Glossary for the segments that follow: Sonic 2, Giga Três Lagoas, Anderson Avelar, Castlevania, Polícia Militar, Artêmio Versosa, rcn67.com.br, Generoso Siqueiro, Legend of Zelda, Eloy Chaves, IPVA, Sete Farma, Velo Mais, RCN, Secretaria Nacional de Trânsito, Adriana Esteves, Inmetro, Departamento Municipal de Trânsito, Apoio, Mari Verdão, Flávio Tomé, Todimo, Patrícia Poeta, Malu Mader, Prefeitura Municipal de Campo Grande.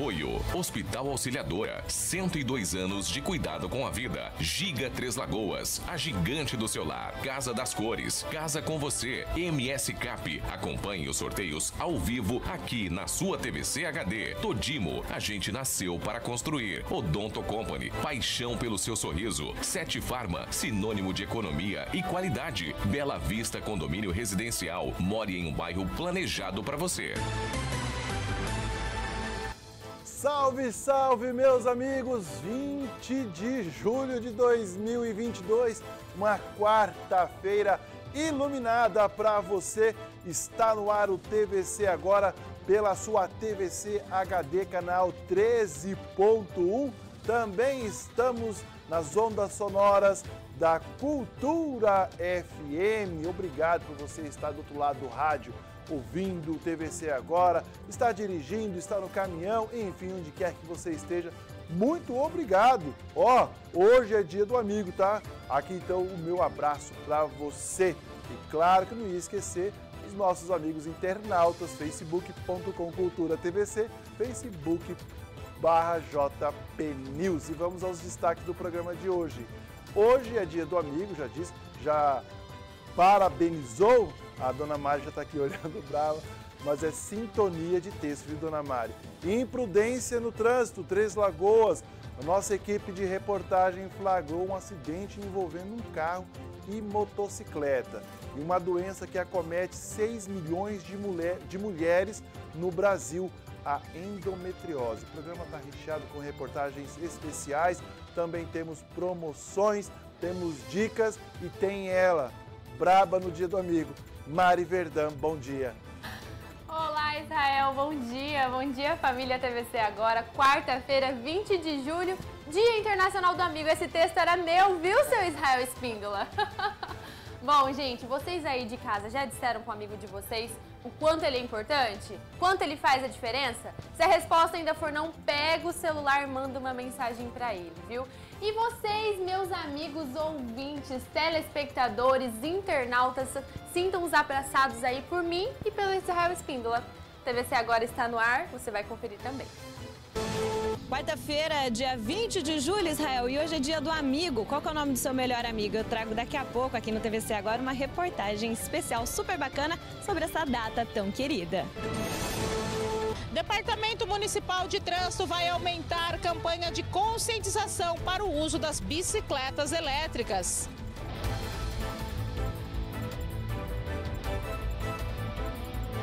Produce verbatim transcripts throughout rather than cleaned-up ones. Apoio, Hospital Auxiliadora, cento e dois anos de cuidado com a vida. Giga Três Lagoas, a gigante do seu lar. Casa das Cores, casa com você. M S Cap, acompanhe os sorteios ao vivo aqui na sua T V C H D. Todimo, a gente nasceu para construir. Odonto Company, paixão pelo seu sorriso. Sete Farma, sinônimo de economia e qualidade. Bela Vista Condomínio Residencial, more em um bairro planejado para você. Salve, salve, meus amigos! vinte de julho de dois mil e vinte e dois, uma quarta-feira iluminada para você. Está no ar o T V C agora pela sua T V C H D, canal treze ponto um. Também estamos nas ondas sonoras da Cultura F M. Obrigado por você estar do outro lado do rádio, ouvindo o T V C agora, está dirigindo, está no caminhão, enfim, onde quer que você esteja, muito obrigado. Ó, oh, hoje é dia do amigo, tá? Aqui então o meu abraço para você. E claro que não ia esquecer os nossos amigos internautas, facebook ponto com Cultura T V C, facebook barra J P News. E vamos aos destaques do programa de hoje. Hoje é dia do amigo, já disse, já parabenizou. A dona Mari já está aqui olhando brava, mas é sintonia de texto, viu, dona Mari? Imprudência no trânsito, Três Lagoas. A nossa equipe de reportagem flagrou um acidente envolvendo um carro e motocicleta. E uma doença que acomete seis milhões de, mulher, de mulheres no Brasil, a endometriose. O programa está recheado com reportagens especiais, também temos promoções, temos dicas e tem ela, braba no dia do amigo, Mari Verdão, bom dia. Olá, Israel, bom dia, bom dia, família T V C agora, quarta-feira, vinte de julho, Dia Internacional do Amigo. Esse texto era meu, viu, seu Israel Espíndola? Bom, gente, vocês aí de casa já disseram com o amigo de vocês o quanto ele é importante? Quanto ele faz a diferença? Se a resposta ainda for não, pega o celular e manda uma mensagem pra ele, viu? E vocês, meus amigos ouvintes, telespectadores, internautas, sintam-os abraçados aí por mim e pelo Israel Espíndola. T V C agora está no ar, você vai conferir também. Quarta-feira, dia vinte de julho, Israel, e hoje é dia do amigo. Qual que é o nome do seu melhor amigo? Eu trago daqui a pouco aqui no T V C Agora uma reportagem especial super bacana sobre essa data tão querida. Departamento Municipal de Trânsito vai aumentar campanha de conscientização para o uso das bicicletas elétricas.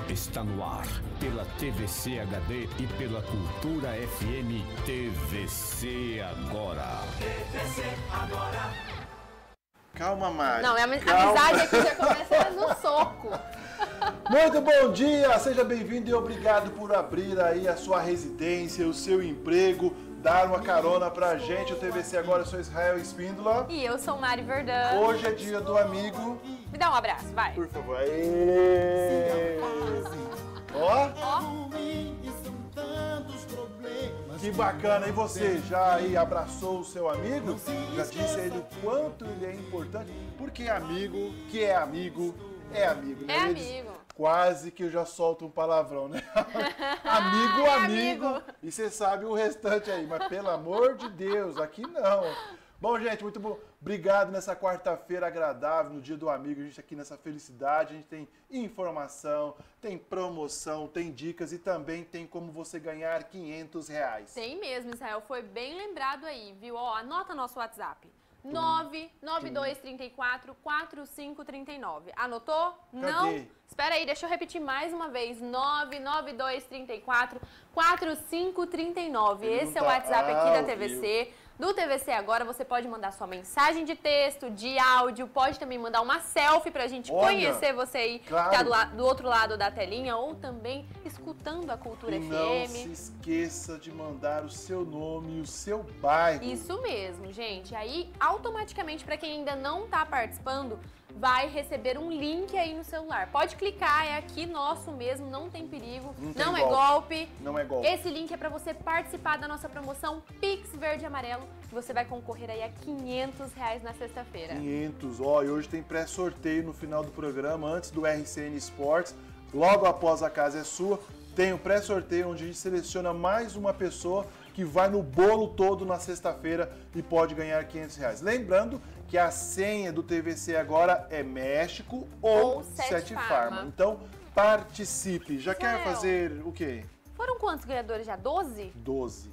Está no ar, pela T V C H D e pela Cultura F M, T V C Agora. T V C Agora. Calma, Mari. Não, a amizade aqui já começa no soco. Muito bom dia, seja bem-vindo e obrigado por abrir aí a sua residência, o seu emprego, dar uma carona pra gente. O T V C Agora, eu sou Israel Espíndola. E eu sou Mari Verdão. Hoje é dia do amigo. Me dá um abraço, vai. Por favor. Aê. Ó. Ó. Que bacana. E você já aí abraçou o seu amigo? Já disse aí do quanto ele é importante. Porque amigo, que é amigo, é amigo. Né? É amigo. Quase que eu já solto um palavrão, né? Amigo, amigo. É amigo. E você sabe o restante aí. Mas pelo amor de Deus, aqui não. Bom, gente, muito bom. Obrigado nessa quarta-feira agradável, no Dia do Amigo. A gente aqui nessa felicidade, a gente tem informação, tem promoção, tem dicas e também tem como você ganhar quinhentos reais. Tem mesmo, Israel. Foi bem lembrado aí, viu? Ó, anota nosso WhatsApp. nove nove dois três quatro quatro cinco três nove. Anotou? Cadê? Não? Espera aí, deixa eu repetir mais uma vez. nove nove dois três quatro quatro cinco três nove. Esse tá é o WhatsApp aqui da T V C. Do T V C Agora, você pode mandar sua mensagem de texto, de áudio, pode também mandar uma selfie pra gente Olha, conhecer você aí, claro. Que tá do, la do outro lado da telinha, ou também escutando a Cultura e F M. Não se esqueça de mandar o seu nome e o seu bairro. Isso mesmo, gente. Aí, automaticamente, pra quem ainda não tá participando, vai receber um link aí no celular. Pode clicar, é aqui nosso mesmo, não tem perigo, não, tem não é golpe. Não é golpe. Esse link é para você participar da nossa promoção Pix Verde Amarelo, que você vai concorrer aí a quinhentos reais na sexta-feira. quinhentos, ó, e hoje tem pré-sorteio no final do programa, antes do R C N Sports, logo após A Casa é Sua. tem o pré-sorteio, onde a gente seleciona mais uma pessoa que vai no bolo todo na sexta-feira e pode ganhar quinhentos reais. Lembrando que a senha do T V C agora é México ou, ou Sete, Sete Farma. Farma. Então, participe. Já Israel, quer fazer o quê? Foram quantos ganhadores já? doze? doze.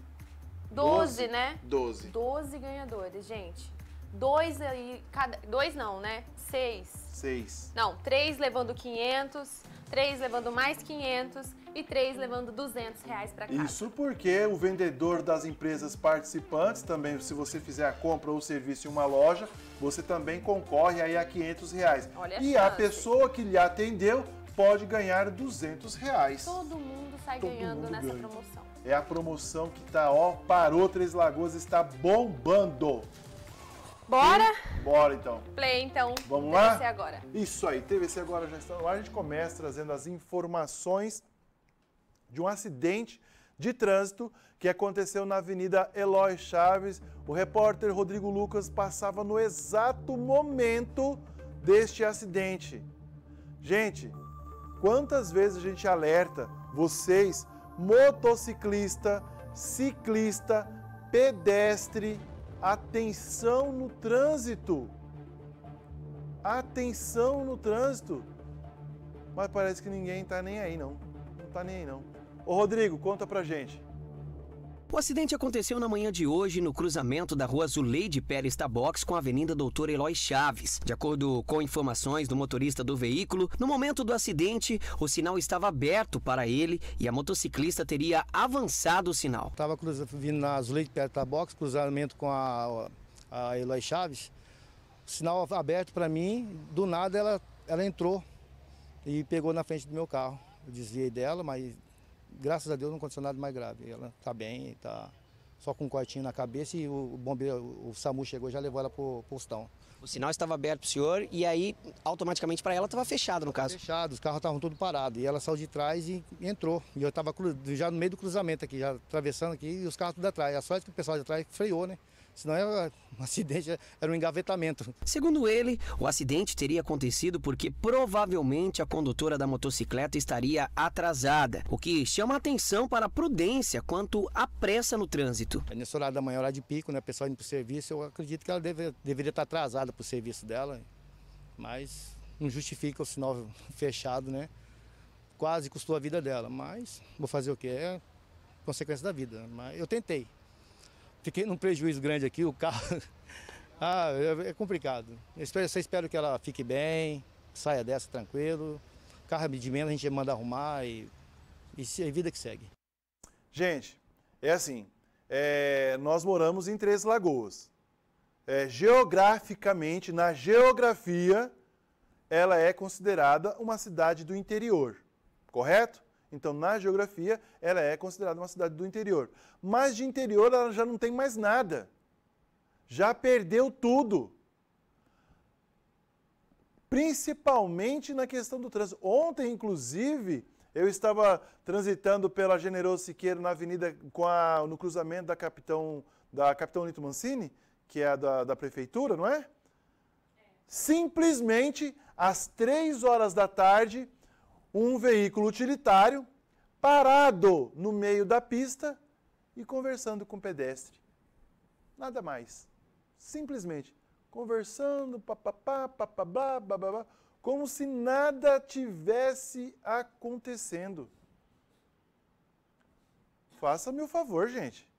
doze, né? doze. doze ganhadores, gente. Dois aí, cada... Dois não, né? Seis. Seis. Não, três levando quinhentos, três levando mais quinhentos e três levando duzentos reais para casa. Isso porque o vendedor das empresas participantes também, se você fizer a compra ou serviço em uma loja, você também concorre aí a quinhentos reais. Olha a e chance. A pessoa que lhe atendeu pode ganhar duzentos reais. Todo mundo sai Todo ganhando mundo nessa ganha. promoção. É a promoção que tá, ó, parou, Três Lagoas está bombando. Bora? Bora, então. Play, então. Vamos lá? T V C Agora. Isso aí, T V C Agora já está no ar. A gente começa trazendo as informações de um acidente de trânsito que aconteceu na Avenida Eloy Chaves. O repórter Rodrigo Lucas passava no exato momento deste acidente. Gente, quantas vezes a gente alerta vocês, motociclista, ciclista, pedestre... Atenção no trânsito, atenção no trânsito, mas parece que ninguém tá nem aí não, não tá nem aí não. Ô Rodrigo, conta pra gente. O acidente aconteceu na manhã de hoje no cruzamento da rua Zuleide Pérez Tabox com a avenida Doutor Eloy Chaves. De acordo com informações do motorista do veículo, no momento do acidente, o sinal estava aberto para ele e a motociclista teria avançado o sinal. Estava vindo na Zuleide Pérez Tabox, cruzamento com a, a Eloy Chaves, sinal aberto para mim, do nada ela, ela entrou e pegou na frente do meu carro. Eu desviei dela, mas... Graças a Deus não aconteceu nada mais grave. Ela tá bem, tá só com um cortinho na cabeça e o bombeiro, o SAMU chegou e já levou ela pro postão. O sinal estava aberto pro senhor e aí automaticamente para ela estava fechado no caso. Fechado, os carros estavam todos parados e ela saiu de trás e entrou. E eu estava já no meio do cruzamento aqui, já atravessando aqui e os carros tudo atrás. A sorte que o pessoal de trás freou, né? Senão era um acidente, era um engavetamento. Segundo ele, o acidente teria acontecido porque provavelmente a condutora da motocicleta estaria atrasada, o que chama a atenção para a prudência quanto à pressa no trânsito. Nessa hora da manhã, hora de pico, né, a pessoa indo para o serviço, eu acredito que ela deve, deveria estar atrasada para o serviço dela, mas não justifica o sinal fechado, né? Quase custou a vida dela, mas vou fazer o que é consequência da vida. Mas eu tentei. Fiquei num prejuízo grande aqui, o carro... ah, é complicado. Eu espero, eu espero que ela fique bem, saia dessa tranquilo. Carro de menos a gente manda arrumar e, e é vida que segue. Gente, é assim, é, nós moramos em Três Lagoas. É, geograficamente, na geografia, ela é considerada uma cidade do interior, correto? Então, na geografia, ela é considerada uma cidade do interior. Mas de interior, ela já não tem mais nada. Já perdeu tudo. Principalmente na questão do trânsito. Ontem, inclusive, eu estava transitando pela Generoso Siqueiro na avenida, com a, no cruzamento da Capitão, da Capitão Nito Mancini, que é a da, da prefeitura, não é? Simplesmente, às três horas da tarde... Um veículo utilitário parado no meio da pista e conversando com o pedestre. Nada mais. Simplesmente conversando, papapá, papabá, bababá, como se nada tivesse acontecendo. Faça-me o favor, gente.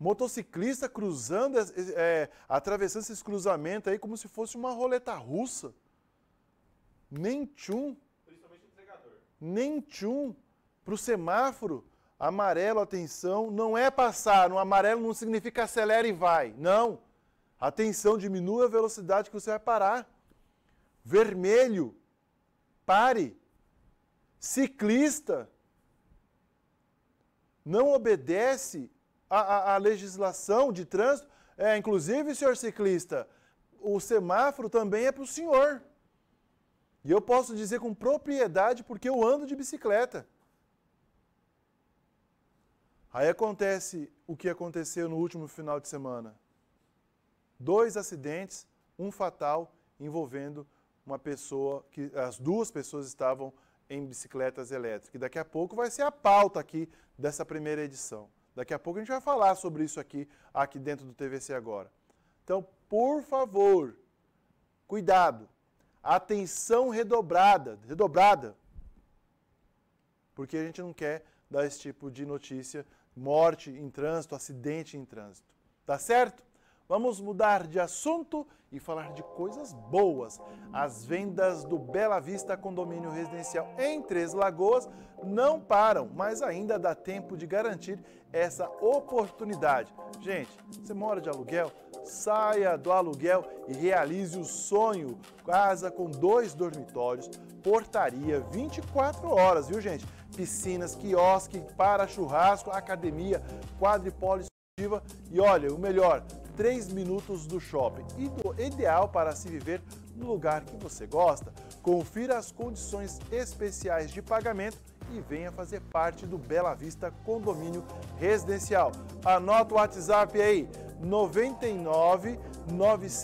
Motociclista cruzando, é, atravessando esses cruzamentos aí como se fosse uma roleta russa. Nem tchum. Nem tchum para o semáforo, amarelo, atenção, não é passar, no amarelo não significa acelera e vai, não. Atenção, diminua a velocidade que você vai parar. Vermelho, pare. Ciclista, não obedece à legislação de trânsito. É, inclusive, senhor ciclista, o semáforo também é para o senhor. E eu posso dizer com propriedade porque eu ando de bicicleta. Aí acontece o que aconteceu no último final de semana. Dois acidentes, um fatal, envolvendo uma pessoa que as duas pessoas estavam em bicicletas elétricas. E daqui a pouco vai ser a pauta aqui dessa primeira edição. Daqui a pouco a gente vai falar sobre isso aqui, aqui dentro do T V C Agora. Então, por favor, cuidado, atenção redobrada, redobrada, porque a gente não quer dar esse tipo de notícia, morte em trânsito, acidente em trânsito, tá certo? Vamos mudar de assunto e falar de coisas boas. As vendas do Bela Vista Condomínio Residencial em Três Lagoas não param, mas ainda dá tempo de garantir essa oportunidade. Gente, você mora de aluguel? Saia do aluguel e realize o sonho. Casa com dois dormitórios, portaria, vinte e quatro horas, viu gente? Piscinas, quiosque, para churrasco, academia, quadripolo esportiva e olha, o melhor, três minutos do shopping, ideal para se viver no lugar que você gosta. Confira as condições especiais de pagamento e venha fazer parte do Bela Vista Condomínio Residencial. Anota o WhatsApp aí, nove nove, nove um um,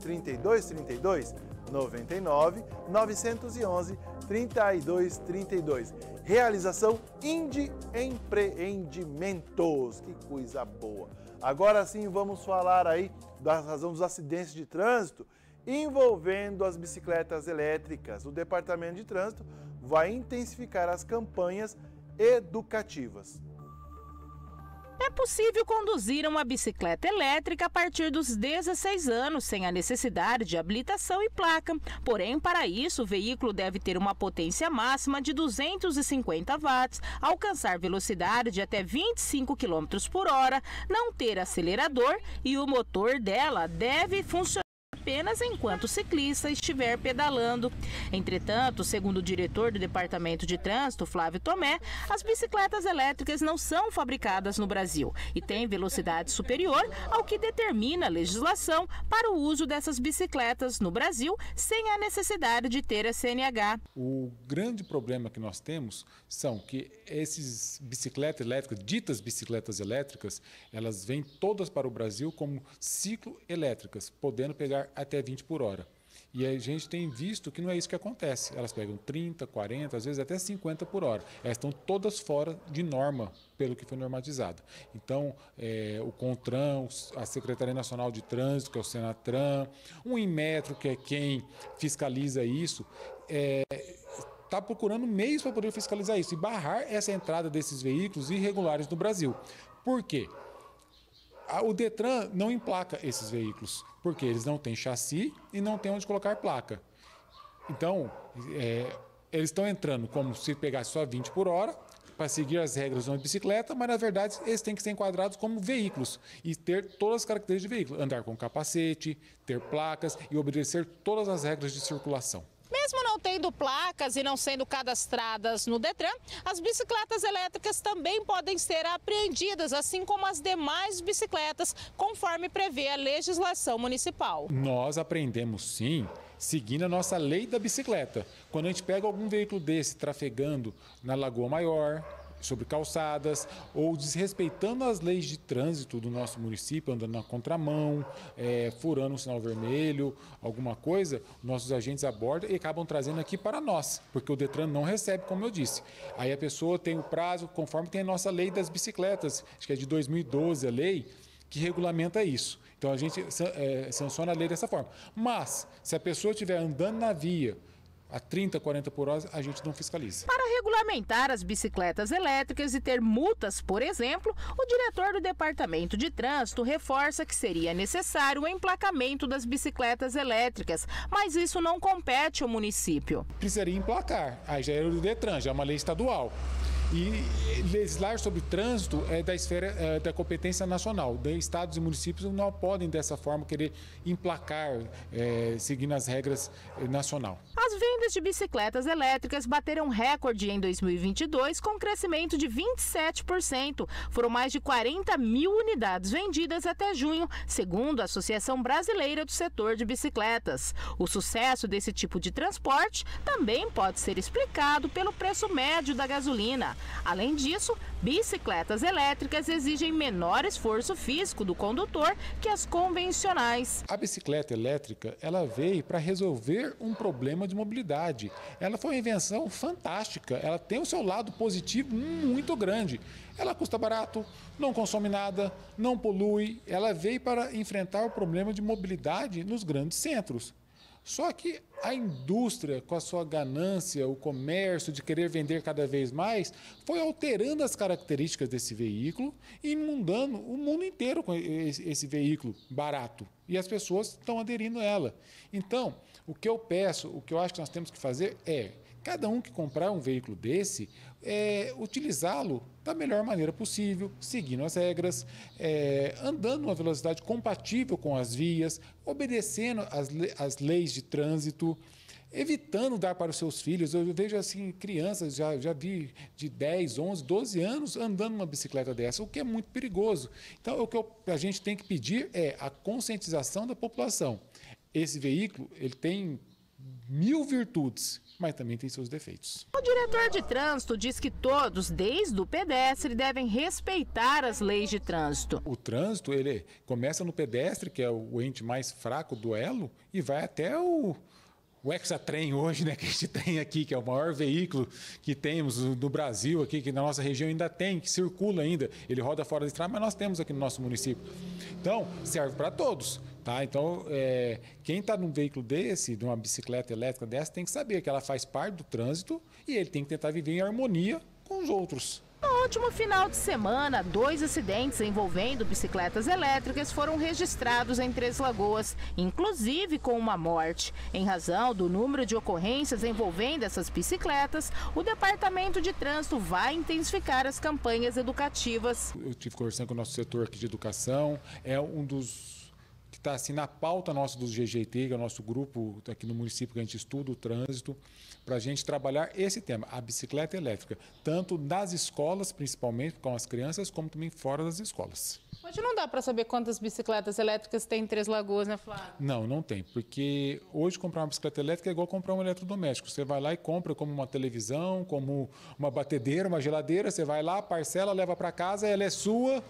três dois três dois, nove nove, nove um um, três dois três dois. Realização Índia Empreendimentos, que coisa boa. Agora sim vamos falar aí da razão dos acidentes de trânsito envolvendo as bicicletas elétricas. O Departamento de Trânsito vai intensificar as campanhas educativas. É possível conduzir uma bicicleta elétrica a partir dos dezesseis anos, sem a necessidade de habilitação e placa. Porém, para isso, o veículo deve ter uma potência máxima de duzentos e cinquenta watts, alcançar velocidade de até vinte e cinco quilômetros por hora, não ter acelerador e o motor dela deve funcionar apenas enquanto o ciclista estiver pedalando. Entretanto, segundo o diretor do Departamento de Trânsito, Flávio Tomé, as bicicletas elétricas não são fabricadas no Brasil e têm velocidade superior ao que determina a legislação para o uso dessas bicicletas no Brasil, sem a necessidade de ter a C N H. O grande problema que nós temos são que essas bicicletas elétricas, ditas bicicletas elétricas, elas vêm todas para o Brasil como ciclo-elétricas, podendo pegar até vinte por hora. E a gente tem visto que não é isso que acontece. Elas pegam trinta, quarenta, às vezes até cinquenta por hora. Elas estão todas fora de norma, pelo que foi normatizado. Então, é, o CONTRAN, a Secretaria Nacional de Trânsito, que é o SENATRAN, o Inmetro, que é quem fiscaliza isso, é, está procurando meios para poder fiscalizar isso e barrar essa entrada desses veículos irregulares no Brasil. Por quê? O DETRAN não emplaca esses veículos, porque eles não têm chassi e não têm onde colocar placa. Então, é, eles estão entrando como se pegasse só vinte por hora, para seguir as regras de uma bicicleta, mas, na verdade, eles têm que ser enquadrados como veículos e ter todas as características de veículo. Andar com capacete, ter placas e obedecer todas as regras de circulação. Mesmo não tendo placas e não sendo cadastradas no DETRAN, as bicicletas elétricas também podem ser apreendidas, assim como as demais bicicletas, conforme prevê a legislação municipal. Nós apreendemos sim, seguindo a nossa lei da bicicleta. Quando a gente pega algum veículo desse trafegando na Lagoa Maior, sobre calçadas, ou desrespeitando as leis de trânsito do nosso município, andando na contramão, é, furando um sinal vermelho, alguma coisa, nossos agentes abordam e acabam trazendo aqui para nós, porque o DETRAN não recebe, como eu disse. Aí a pessoa tem o prazo, conforme tem a nossa lei das bicicletas, acho que é de dois mil e doze a lei, que regulamenta isso. Então a gente é, sanciona a lei dessa forma. Mas, se a pessoa estiver andando na via, a trinta, quarenta por hora, a gente não fiscaliza. Para regulamentar as bicicletas elétricas e ter multas, por exemplo, o diretor do Departamento de Trânsito reforça que seria necessário o emplacamento das bicicletas elétricas, mas isso não compete ao município. Precisaria emplacar, aí já é o DETRAN, já é uma lei estadual. E legislar sobre trânsito é da esfera é, da competência nacional. Estados e municípios não podem, dessa forma, querer emplacar, é, seguindo as regras é, nacional. As vendas de bicicletas elétricas bateram recorde em dois mil e vinte e dois, com crescimento de vinte e sete por cento. Foram mais de quarenta mil unidades vendidas até junho, segundo a Associação Brasileira do Setor de Bicicletas. O sucesso desse tipo de transporte também pode ser explicado pelo preço médio da gasolina. Além disso, bicicletas elétricas exigem menor esforço físico do condutor que as convencionais. A bicicleta elétrica, ela veio para resolver um problema de mobilidade. Ela foi uma invenção fantástica, ela tem o seu lado positivo muito grande. Ela custa barato, não consome nada, não polui. Ela veio para enfrentar o problema de mobilidade nos grandes centros. Só que a indústria, com a sua ganância, o comércio de querer vender cada vez mais, foi alterando as características desse veículo e inundando o mundo inteiro com esse veículo barato. E as pessoas estão aderindo a ela. Então, o que eu peço, o que eu acho que nós temos que fazer é... Cada um que comprar um veículo desse, é, utilizá-lo da melhor maneira possível, seguindo as regras, é, andando numa velocidade compatível com as vias, obedecendo as, as leis de trânsito, evitando dar para os seus filhos. Eu vejo assim, crianças, já, já vi de dez, onze, doze anos andando numa bicicleta dessa, o que é muito perigoso. Então, o que eu, a gente tem que pedir é a conscientização da população. Esse veículo, ele tem mil virtudes, mas também tem seus defeitos. O diretor de trânsito diz que todos, desde o pedestre, devem respeitar as leis de trânsito. O trânsito, ele começa no pedestre, que é o ente mais fraco do elo, e vai até o, o hexatrem hoje, né, que a gente tem aqui, que é o maior veículo que temos do Brasil aqui, que na nossa região ainda tem, que circula ainda. Ele roda fora da estrada, mas nós temos aqui no nosso município. Então, serve para todos. Tá, então, é, quem está num veículo desse, de uma bicicleta elétrica dessa, tem que saber que ela faz parte do trânsito e ele tem que tentar viver em harmonia com os outros. No último final de semana, dois acidentes envolvendo bicicletas elétricas foram registrados em Três Lagoas, inclusive com uma morte. Em razão do número de ocorrências envolvendo essas bicicletas, o Departamento de Trânsito vai intensificar as campanhas educativas. Eu estive conversando com o nosso setor aqui de educação, é um dos... que está assim na pauta nossa do G G T, que é o nosso grupo aqui no município que a gente estuda o trânsito, para a gente trabalhar esse tema, a bicicleta elétrica, tanto nas escolas, principalmente com as crianças, como também fora das escolas. Hoje não dá para saber quantas bicicletas elétricas tem em Três Lagoas, né, Flávio? Não, não tem, porque hoje comprar uma bicicleta elétrica é igual comprar um eletrodoméstico. Você vai lá e compra como uma televisão, como uma batedeira, uma geladeira, você vai lá, parcela, leva para casa, ela é sua...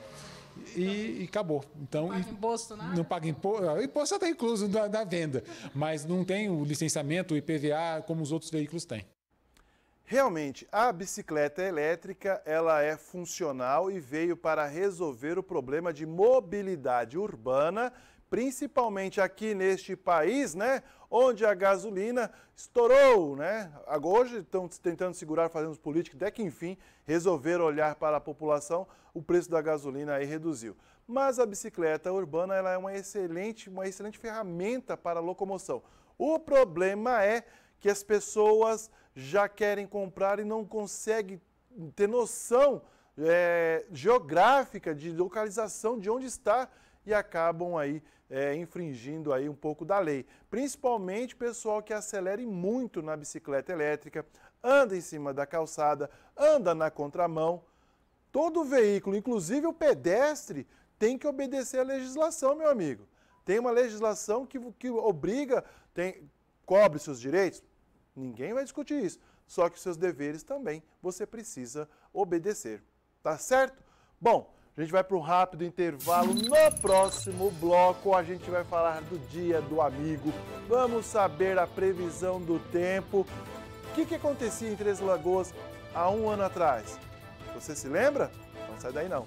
E, e acabou. Então, não paga imposto, nada? Não paga imposto. Imposto está incluso da, da venda, mas não tem o licenciamento, o I P V A, como os outros veículos têm. Realmente, a bicicleta elétrica ela é funcional e veio para resolver o problema de mobilidade urbana, principalmente aqui neste país, né? Onde a gasolina estourou, né? Hoje estão tentando segurar, fazendo os políticos, até que enfim resolveram olhar para a população, o preço da gasolina aí reduziu. Mas a bicicleta urbana ela é uma excelente, uma excelente ferramenta para a locomoção. O problema é que as pessoas já querem comprar e não conseguem ter noção é, geográfica de localização de onde está e acabam aí é, infringindo aí um pouco da lei. Principalmente pessoal que acelere muito na bicicleta elétrica, anda em cima da calçada, anda na contramão. Todo veículo, inclusive o pedestre, tem que obedecer à legislação, meu amigo. Tem uma legislação que, que obriga, tem, cobre seus direitos, ninguém vai discutir isso. Só que seus deveres também você precisa obedecer, tá certo? Bom... A gente vai para um rápido intervalo. No próximo bloco, a gente vai falar do Dia do Amigo. Vamos saber a previsão do tempo. O que, que acontecia em Três Lagoas há um ano atrás? Você se lembra? Não sai daí não.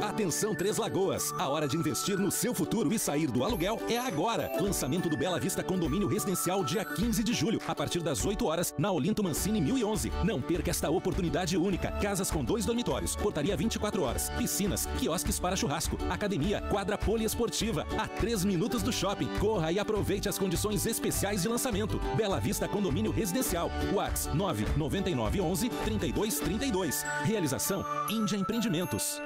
Atenção Três Lagoas, a hora de investir no seu futuro e sair do aluguel é agora. Lançamento do Bela Vista Condomínio Residencial dia quinze de julho, a partir das oito horas, na Olinto Mancini mil e onze. Não perca esta oportunidade única. Casas com dois dormitórios, portaria vinte e quatro horas, piscinas, quiosques para churrasco, academia, quadra poliesportiva, a três minutos do shopping. Corra e aproveite as condições especiais de lançamento. Bela Vista Condomínio Residencial, Whats nove nove nove um um três dois três dois. Realização Índia Empreendimentos.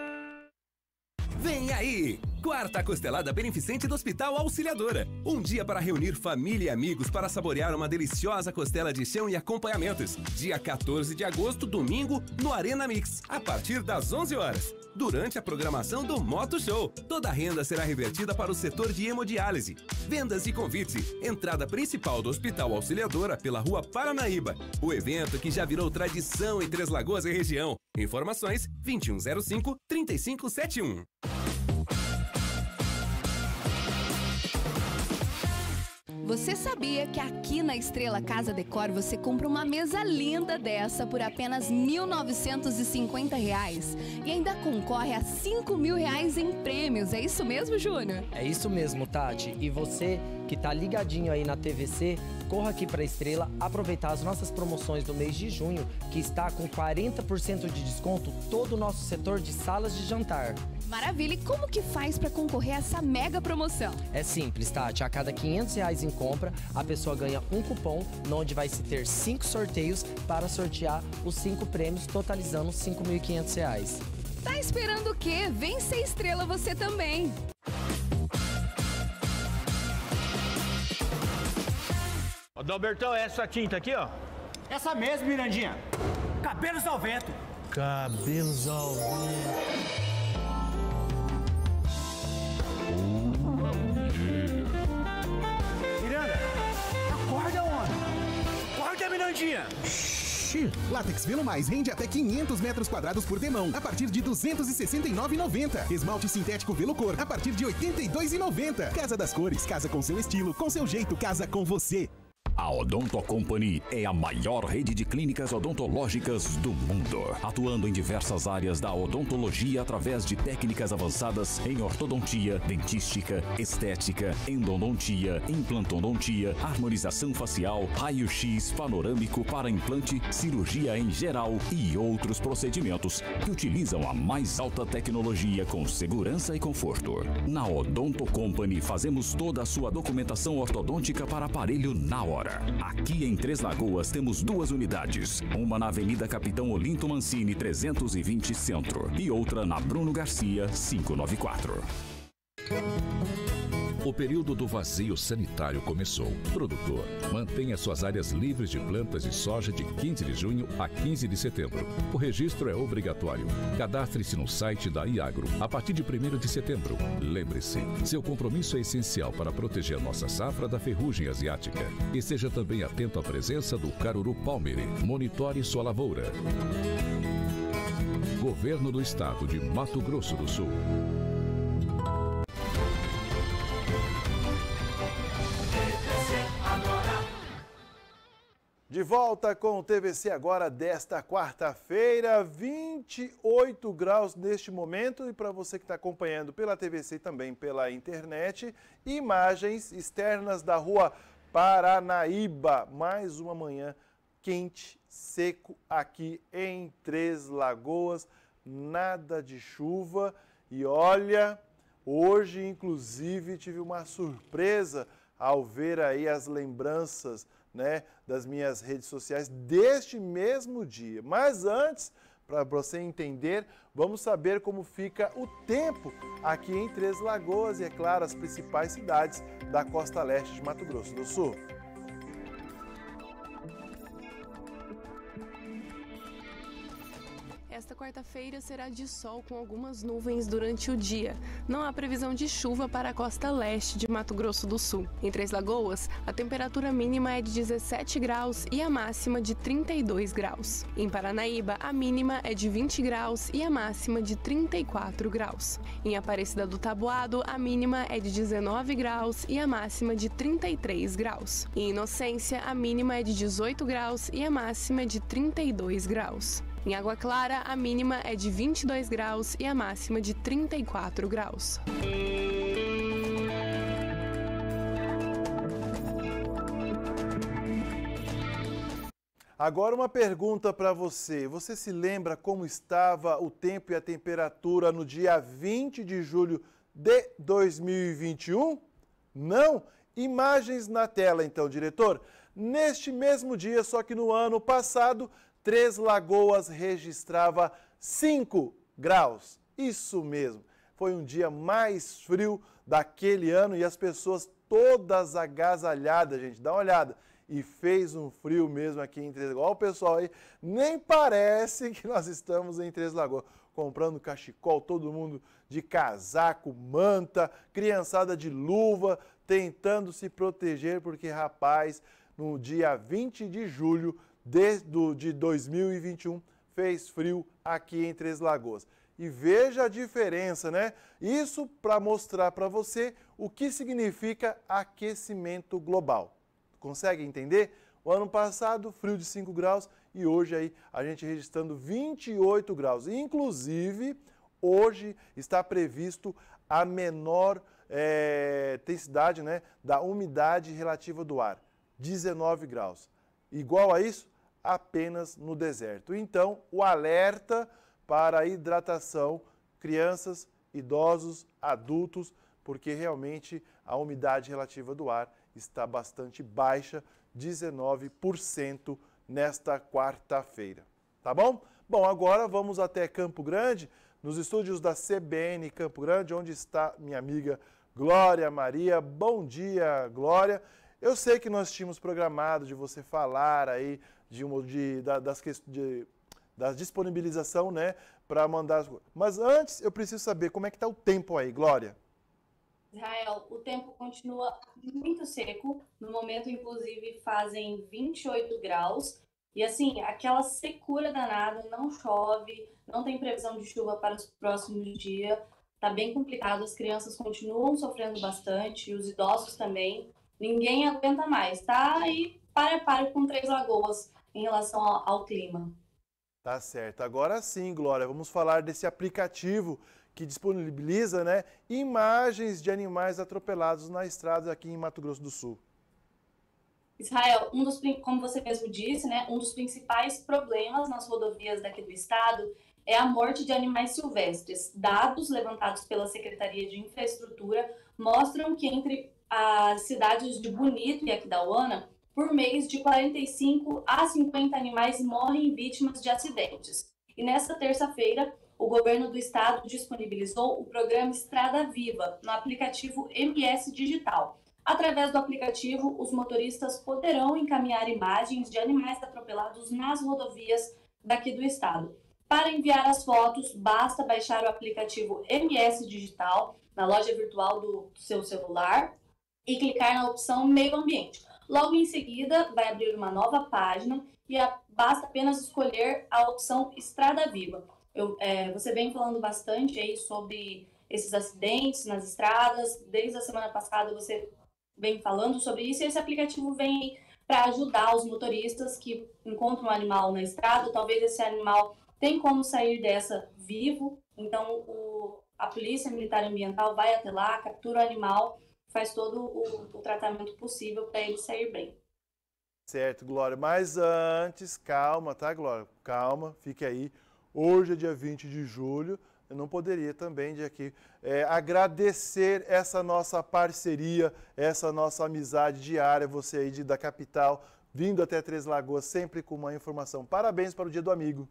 Vem aí! Quarta Costelada Beneficente do Hospital Auxiliadora. Um dia para reunir família e amigos para saborear uma deliciosa costela de chão e acompanhamentos. Dia quatorze de agosto, domingo, no Arena Mix, a partir das onze horas. durante a programação do Moto Show. Toda a renda será revertida para o setor de hemodiálise. Vendas e convite. Entrada principal do Hospital Auxiliadora pela Rua Paranaíba. O evento que já virou tradição em Três Lagoas e região. Informações vinte e um zero cinco, trinta e cinco setenta e um. Você sabia que aqui na Estrela Casa Decor você compra uma mesa linda dessa por apenas mil novecentos e cinquenta reais e ainda concorre a cinco mil reais em prêmios? É isso mesmo, Júnior? É isso mesmo, Tati. E você que tá ligadinho aí na T V C, corra aqui pra Estrela aproveitar as nossas promoções do mês de junho, que está com quarenta por cento de desconto todo o nosso setor de salas de jantar. Maravilha! E como que faz para concorrer a essa mega promoção? É simples, Tati. A cada quinhentos reais em compra, a pessoa ganha um cupom, onde vai se ter cinco sorteios para sortear os cinco prêmios, totalizando cinco mil e quinhentos reais. Tá esperando o quê? Vem ser Estrela você também! Ô, Dalbertão, é essa tinta aqui, ó? Essa mesmo, Mirandinha. Cabelos ao vento. Cabelos ao vento. Miranda, acorda, homem! Acorda, Mirandinha! Látex Velo Mais rende até quinhentos metros quadrados por demão, a partir de duzentos e sessenta e nove reais e noventa centavos. Esmalte sintético Velo Cor, a partir de oitenta e dois reais e noventa centavos. Casa das Cores, casa com seu estilo, com seu jeito, casa com você. A Odonto Company é a maior rede de clínicas odontológicas do mundo, atuando em diversas áreas da odontologia através de técnicas avançadas em ortodontia, dentística, estética, endodontia, implantodontia, harmonização facial, raio-x panorâmico para implante, cirurgia em geral e outros procedimentos que utilizam a mais alta tecnologia com segurança e conforto. Na Odonto Company fazemos toda a sua documentação ortodôntica para aparelho na hora. Aqui em Três Lagoas temos duas unidades, uma na Avenida Capitão Olinto Mancini trezentos e vinte Centro e outra na Bruno Garcia quinhentos e noventa e quatro. O período do vazio sanitário começou. Produtor, mantenha suas áreas livres de plantas de soja de quinze de junho a quinze de setembro. O registro é obrigatório. Cadastre-se no site da Iagro a partir de primeiro de setembro. Lembre-se, seu compromisso é essencial para proteger nossa safra da ferrugem asiática. E seja também atento à presença do caruru palmeri. Monitore sua lavoura. Governo do Estado de Mato Grosso do Sul. De volta com o T V C agora desta quarta-feira, vinte e oito graus neste momento. E para você que está acompanhando pela T V C e também pela internet, imagens externas da Rua Paranaíba. Mais uma manhã quente, seco aqui em Três Lagoas, nada de chuva. E olha, hoje inclusive tive uma surpresa ao ver aí as lembranças, né, das minhas redes sociais deste mesmo dia. Mas antes, para você entender, vamos saber como fica o tempo aqui em Três Lagoas e, é claro, as principais cidades da costa leste de Mato Grosso do Sul. Esta quarta-feira será de sol com algumas nuvens durante o dia. Não há previsão de chuva para a costa leste de Mato Grosso do Sul. Em Três Lagoas, a temperatura mínima é de dezessete graus e a máxima de trinta e dois graus. Em Paranaíba, a mínima é de vinte graus e a máxima de trinta e quatro graus. Em Aparecida do Taboado, a mínima é de dezenove graus e a máxima de trinta e três graus. Em Inocência, a mínima é de dezoito graus e a máxima é de trinta e dois graus. Em Água Clara, a mínima é de vinte e dois graus e a máxima de trinta e quatro graus. Agora uma pergunta para você. Você se lembra como estava o tempo e a temperatura no dia vinte de julho de dois mil e vinte e um? Não? Imagens na tela, então, diretor. Neste mesmo dia, só que no ano passado, Três Lagoas registrava cinco graus. Isso mesmo. Foi um dia mais frio daquele ano e as pessoas todas agasalhadas, gente. Dá uma olhada. E fez um frio mesmo aqui em Três Lagoas. Olha o pessoal aí. Nem parece que nós estamos em Três Lagoas. comprando cachecol, todo mundo de casaco, manta, criançada de luva, tentando se proteger, porque, rapaz, no dia vinte de julho de, do, de dois mil e vinte e um, fez frio aqui em Três Lagoas. E veja a diferença, né? Isso para mostrar para você o que significa aquecimento global. Consegue entender? O ano passado, frio de cinco graus e hoje aí a gente registrando vinte e oito graus. Inclusive, hoje está previsto a menor é, intensidade, né, da umidade relativa do ar, dezenove graus. Igual a isso, apenas no deserto. Então, o alerta para a hidratação, crianças, idosos, adultos, porque realmente a umidade relativa do ar está bastante baixa, dezenove por cento nesta quarta-feira, tá bom? Bom, agora vamos até Campo Grande, nos estúdios da C B N Campo Grande, onde está minha amiga Glória Maria. Bom dia, Glória. Eu sei que nós tínhamos programado de você falar aí de, uma, de, da, das questões... da disponibilização, né, para mandar as coisas. Mas antes, eu preciso saber como é que está o tempo aí, Glória. Israel, o tempo continua muito seco. No momento, inclusive, fazem vinte e oito graus. E assim, aquela secura danada, não chove, não tem previsão de chuva para os próximos dias. Está bem complicado, as crianças continuam sofrendo bastante, os idosos também. Ninguém aguenta mais, tá? E para para com Três Lagoas em relação ao, ao clima. Tá certo. Agora sim, Glória, vamos falar desse aplicativo que disponibiliza, né, imagens de animais atropelados na estrada aqui em Mato Grosso do Sul. Israel, um dos, como você mesmo disse, né, um dos principais problemas nas rodovias daqui do estado é a morte de animais silvestres. Dados levantados pela Secretaria de Infraestrutura mostram que entre as cidades de Bonito e Aquidauana, por mês, de quarenta e cinco a cinquenta animais morrem vítimas de acidentes. E nesta terça-feira, o governo do estado disponibilizou o programa Estrada Viva no aplicativo M S Digital. Através do aplicativo, os motoristas poderão encaminhar imagens de animais atropelados nas rodovias daqui do estado. Para enviar as fotos, basta baixar o aplicativo M S Digital na loja virtual do seu celular e clicar na opção Meio Ambiente. Logo em seguida, vai abrir uma nova página e a, basta apenas escolher a opção Estrada Viva. Eu, é, você vem falando bastante aí sobre esses acidentes nas estradas, desde a semana passada você vem falando sobre isso, e esse aplicativo vem para ajudar os motoristas que encontram um animal na estrada, talvez esse animal tenha como sair dessa vivo, então o, a Polícia Militar Ambiental vai até lá, captura o animal, faz todo o, o tratamento possível para ele sair bem. Certo, Glória. Mas antes, calma, tá, Glória? Calma, fique aí. Hoje é dia vinte de julho. Eu não poderia também de aqui é, agradecer essa nossa parceria, essa nossa amizade diária, você aí de, da capital, vindo até Três Lagoas, sempre com uma informação. Parabéns para o Dia do Amigo.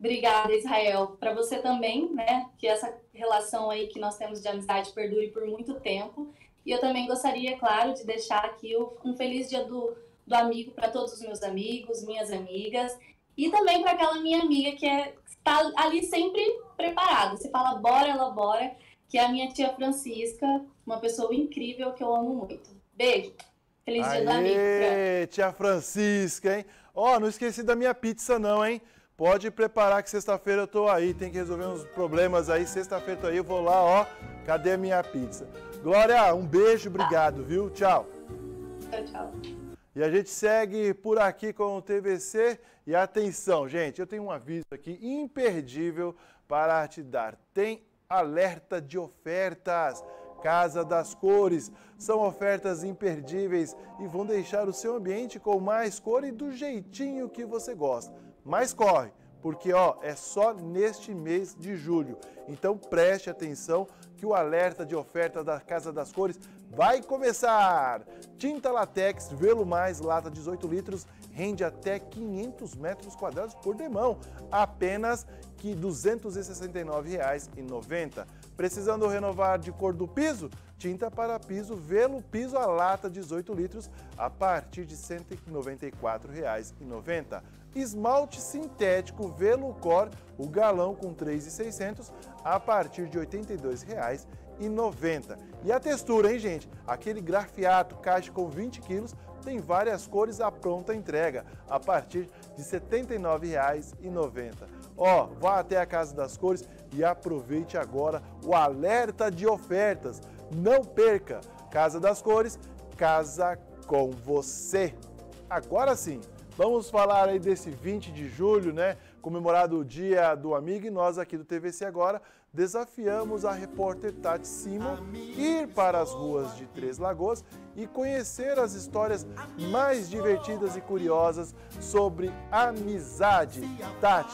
Obrigada, Israel. Para você também, né? Que essa relação aí que nós temos de amizade perdure por muito tempo. E eu também gostaria, claro, de deixar aqui um feliz dia do, do amigo para todos os meus amigos, minhas amigas. E também para aquela minha amiga que é, está ali sempre preparada. Você fala, bora, ela bora. Que é a minha tia Francisca, uma pessoa incrível que eu amo muito. Beijo. Feliz Aê, dia do amigo. Pra... tia Francisca, hein? Ó, oh, não esqueci da minha pizza não, hein? Pode preparar que sexta-feira eu tô aí, tem que resolver uns problemas aí, sexta-feira eu tô aí, eu vou lá, ó, cadê a minha pizza? Glória, um beijo, obrigado, viu? Tchau. Tchau, tchau. E a gente segue por aqui com o T V C e atenção, gente, eu tenho um aviso aqui imperdível para te dar. Tem alerta de ofertas. Casa das Cores. São ofertas imperdíveis e vão deixar o seu ambiente com mais cor e do jeitinho que você gosta. Mas corre, porque ó, é só neste mês de julho. Então preste atenção que o alerta de oferta da Casa das Cores vai começar. Tinta latex, Velo Mais, lata dezoito litros, rende até quinhentos metros quadrados por demão. Apenas que duzentos e sessenta e nove reais e noventa centavos. Precisando renovar de cor do piso? Tinta para piso, velo, piso a lata dezoito litros a partir de cento e noventa e quatro reais e noventa centavos. Esmalte sintético velo cor, o galão com três mil e seiscentos reais a partir de oitenta e dois reais e noventa centavos. E a textura, hein, gente? Aquele grafiato, caixa com vinte quilos, tem várias cores à pronta entrega, a partir de setenta e nove reais e noventa centavos. Ó, vá até a Casa das Cores e aproveite agora o alerta de ofertas. Não perca! Casa das Cores, casa com você. Agora sim, vamos falar aí desse vinte de julho, né? Comemorado o Dia do Amigo, e nós aqui do T V C Agora desafiamos a repórter Tati Simão ir para as ruas de Três Lagoas e conhecer as histórias mais divertidas e curiosas sobre amizade. Tati.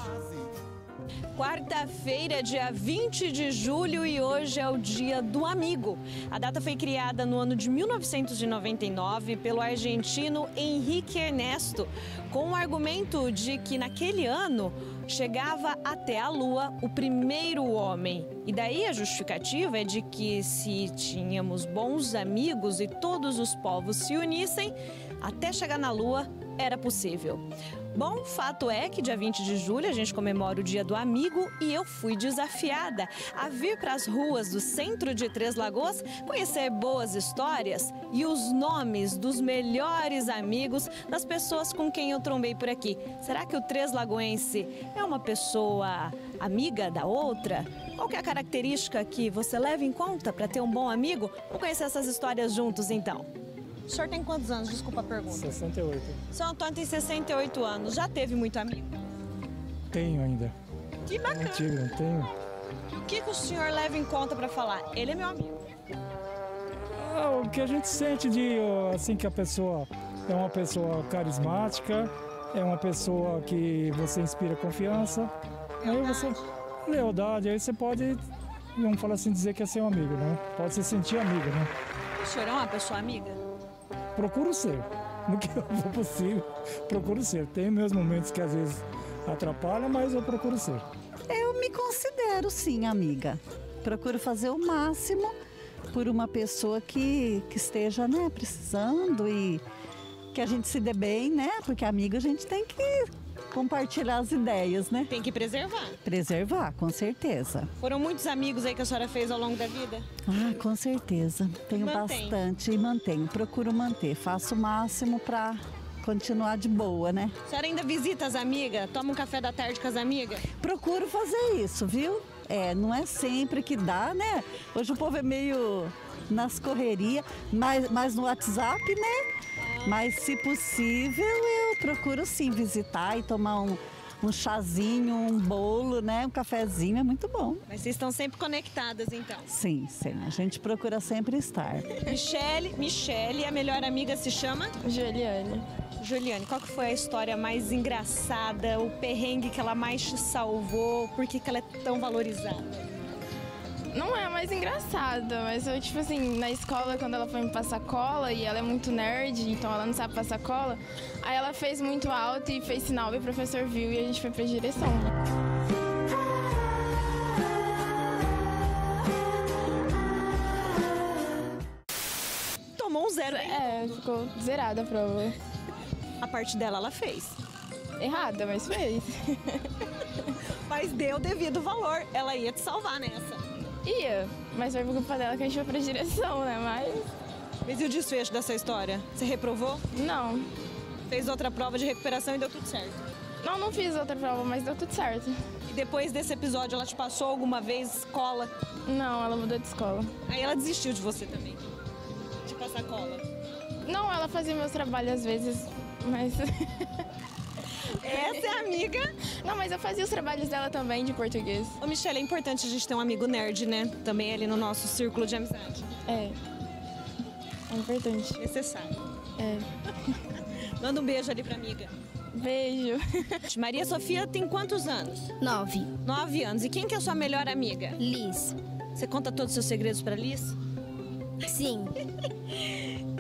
Quarta-feira, dia vinte de julho, e hoje é o Dia do Amigo. A data foi criada no ano de mil novecentos e noventa e nove pelo argentino Henrique Ernesto, com o argumento de que naquele ano chegava até a Lua o primeiro homem. E daí a justificativa é de que se tínhamos bons amigos e todos os povos se unissem, até chegar na Lua era possível. Bom, fato é que dia vinte de julho a gente comemora o Dia do Amigo, e eu fui desafiada a vir para as ruas do centro de Três Lagoas conhecer boas histórias e os nomes dos melhores amigos das pessoas com quem eu trombei por aqui. Será que o Três Lagoense é uma pessoa amiga da outra? Qual que é a característica que você leva em conta para ter um bom amigo? Vamos conhecer essas histórias juntos então. O senhor tem quantos anos? Desculpa a pergunta. sessenta e oito. Seu Antônio tem sessenta e oito anos. Já teve muito amigo? Tenho ainda. Que bacana. Não tive, não tenho. E o que, que o senhor leva em conta para falar? Ele é meu amigo. Ah, o que a gente sente de, assim, que a pessoa é uma pessoa carismática, é uma pessoa que você inspira confiança. Lealdade. Aí você... Lealdade. Aí você pode, vamos falar assim, dizer que é seu amigo, né? Pode se sentir amigo, né? O senhor é uma pessoa amiga? Procuro ser, no que for possível, procuro ser. Tem meus momentos que às vezes atrapalham, mas eu procuro ser. Eu me considero sim amiga. Procuro fazer o máximo por uma pessoa que, que esteja, né, precisando, e que a gente se dê bem, né? Porque amigo a gente tem que compartilhar as ideias, né? Tem que preservar. Preservar, com certeza. Foram muitos amigos aí que a senhora fez ao longo da vida? Ah, com certeza. Tenho Mantém. bastante e mantenho. Procuro manter. Faço o máximo para continuar de boa, né? A senhora ainda visita as amigas? Toma um café da tarde com as amigas? Procuro fazer isso, viu? É, não é sempre que dá, né? Hoje o povo é meio nas correrias, mas, mas no WhatsApp, né? Mas, se possível, eu procuro sim visitar e tomar um, um chazinho, um bolo, né? Um cafezinho é muito bom. Mas vocês estão sempre conectadas, então? Sim, sim. A gente procura sempre estar. Michele, Michele, a melhor amiga se chama? Juliane. Juliane, qual que foi a história mais engraçada, o perrengue que ela mais te salvou? Por que que ela é tão valorizada? Não é mais engraçada, mas eu, tipo assim, na escola, quando ela foi me passar cola, e ela é muito nerd, então ela não sabe passar cola, aí ela fez muito alto e fez sinal, e o professor viu, e a gente foi pra direção. Tomou um zero, hein? É, ficou zerada a prova. A parte dela ela fez. Errada, mas fez. Mas deu devido valor, ela ia te salvar nessa. Ia, mas foi por culpa dela que a gente foi pra direção, né? Mas... mas e o desfecho dessa história? Você reprovou? Não. Fez outra prova de recuperação e deu tudo certo? Não, não fiz outra prova, mas deu tudo certo. E depois desse episódio, ela te passou alguma vez escola? Não, ela mudou de escola. Aí ela desistiu de você também? De passar cola? Não, ela fazia meus trabalhos às vezes, mas... Essa é a amiga. Não, mas eu fazia os trabalhos dela também, de português. Ô, Michele, é importante a gente ter um amigo nerd, né? Também ali no nosso círculo de amizade. É. É importante. Necessário. É. Manda um beijo ali pra amiga. Beijo. Maria Sofia tem quantos anos? Nove. Nove anos. E quem que é a sua melhor amiga? Liz. Você conta todos os seus segredos pra Liz? Sim.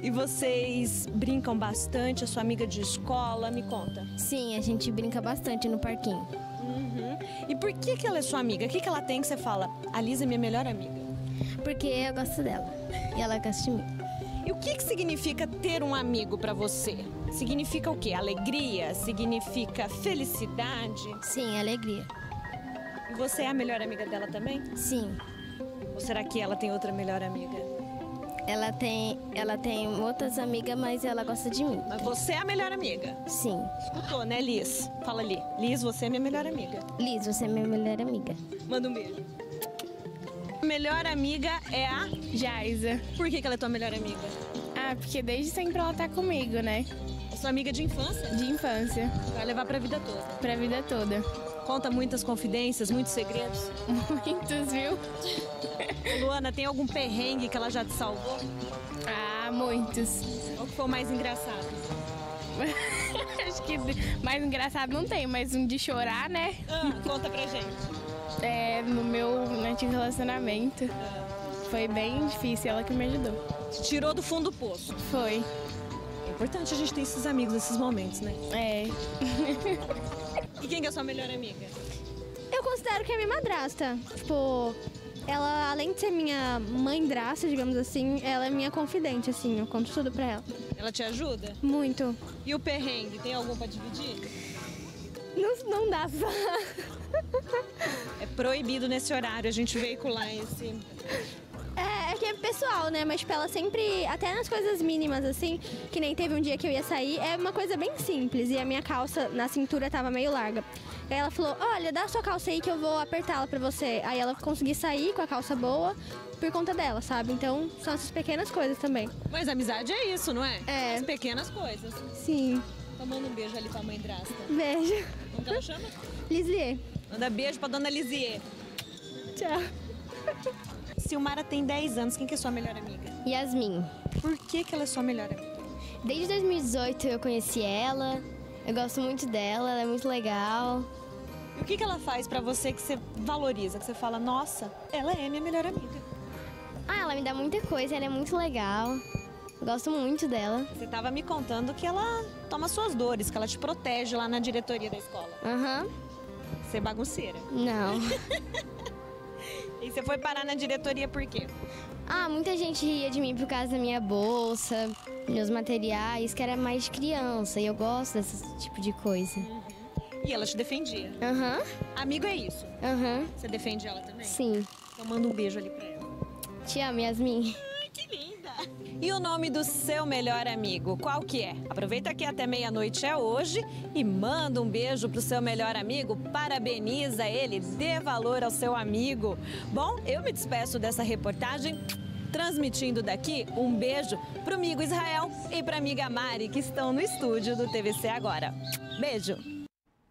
E vocês brincam bastante? A sua amiga de escola, me conta. Sim, a gente brinca bastante no parquinho. Uhum. E por que que ela é sua amiga? O que que ela tem que você fala? A Lisa é minha melhor amiga. Porque eu gosto dela e ela gosta de mim. E o que que significa ter um amigo pra você? Significa o quê? Alegria? Significa felicidade? Sim, alegria. E você é a melhor amiga dela também? Sim. Ou será que ela tem outra melhor amiga? Ela tem, ela tem outras amigas, mas ela gosta de mim. Mas você é a melhor amiga? Sim. Escutou, né, Liz? Fala ali. Liz, você é minha melhor amiga. Liz, você é minha melhor amiga. Manda um beijo. Melhor amiga é a... Jaisa. Por que que ela é tua melhor amiga? Ah, porque desde sempre ela tá comigo, né? É sua amiga de infância? De infância. Vai levar pra vida toda? Pra vida toda. Conta muitas confidências, muitos segredos? Muitos, viu? Luana, tem algum perrengue que ela já te salvou? Ah, muitos. Qual que foi o mais engraçado? Acho que mais engraçado não tem, mas um de chorar, né? Ah, conta pra gente. É, no meu antigo relacionamento. Foi bem difícil, ela que me ajudou. Te tirou do fundo do poço? Foi. É importante a gente ter esses amigos, esses momentos, né? É. E quem que é sua melhor amiga? Eu considero que é minha madrasta. Tipo, ela, além de ser minha mãe-drasta, digamos assim, ela é minha confidente, assim, eu conto tudo pra ela. Ela te ajuda? Muito. E o perrengue, tem algum pra dividir? Não, não dá pra... É proibido nesse horário a gente veicular esse... É, é que é pessoal, né? Mas tipo, ela sempre, até nas coisas mínimas, assim, que nem teve um dia que eu ia sair, é uma coisa bem simples. E a minha calça na cintura tava meio larga. E aí ela falou, olha, dá a sua calça aí que eu vou apertá-la pra você. Aí ela conseguiu sair com a calça boa por conta dela, sabe? Então, são essas pequenas coisas também. Mas amizade é isso, não é? É. As pequenas coisas. Sim. Tomando um beijo ali pra mãe drasta. Beijo. Como que ela chama? Lisier. Manda beijo pra dona Lisier. Tchau. Silmara tem dez anos. Quem que é sua melhor amiga? Yasmin. Por que que ela é sua melhor amiga? Desde dois mil e dezoito eu conheci ela. Eu gosto muito dela, ela é muito legal. E o que que ela faz pra você que você valoriza? Que você fala, nossa, ela é minha melhor amiga. Ah, ela me dá muita coisa, ela é muito legal. Eu gosto muito dela. Você tava me contando que ela toma suas dores, que ela te protege lá na diretoria da escola. Aham. Uhum. Você é bagunceira? Não. E você foi parar na diretoria por quê? Ah, muita gente ria de mim por causa da minha bolsa, meus materiais, que era mais de criança. E eu gosto desse tipo de coisa. Uhum. E ela te defendia? Aham. Uhum. Amigo é isso? Aham. Uhum. Você defende ela também? Sim. Então manda um beijo ali pra ela. Te amo, Yasmin. Ai, que linda. E o nome do seu melhor amigo, qual que é? Aproveita que até meia-noite é hoje e manda um beijo pro seu melhor amigo, parabeniza ele, dê valor ao seu amigo. Bom, eu me despeço dessa reportagem, transmitindo daqui um beijo pro amigo Israel e pra amiga Mari, que estão no estúdio do T V C agora. Beijo!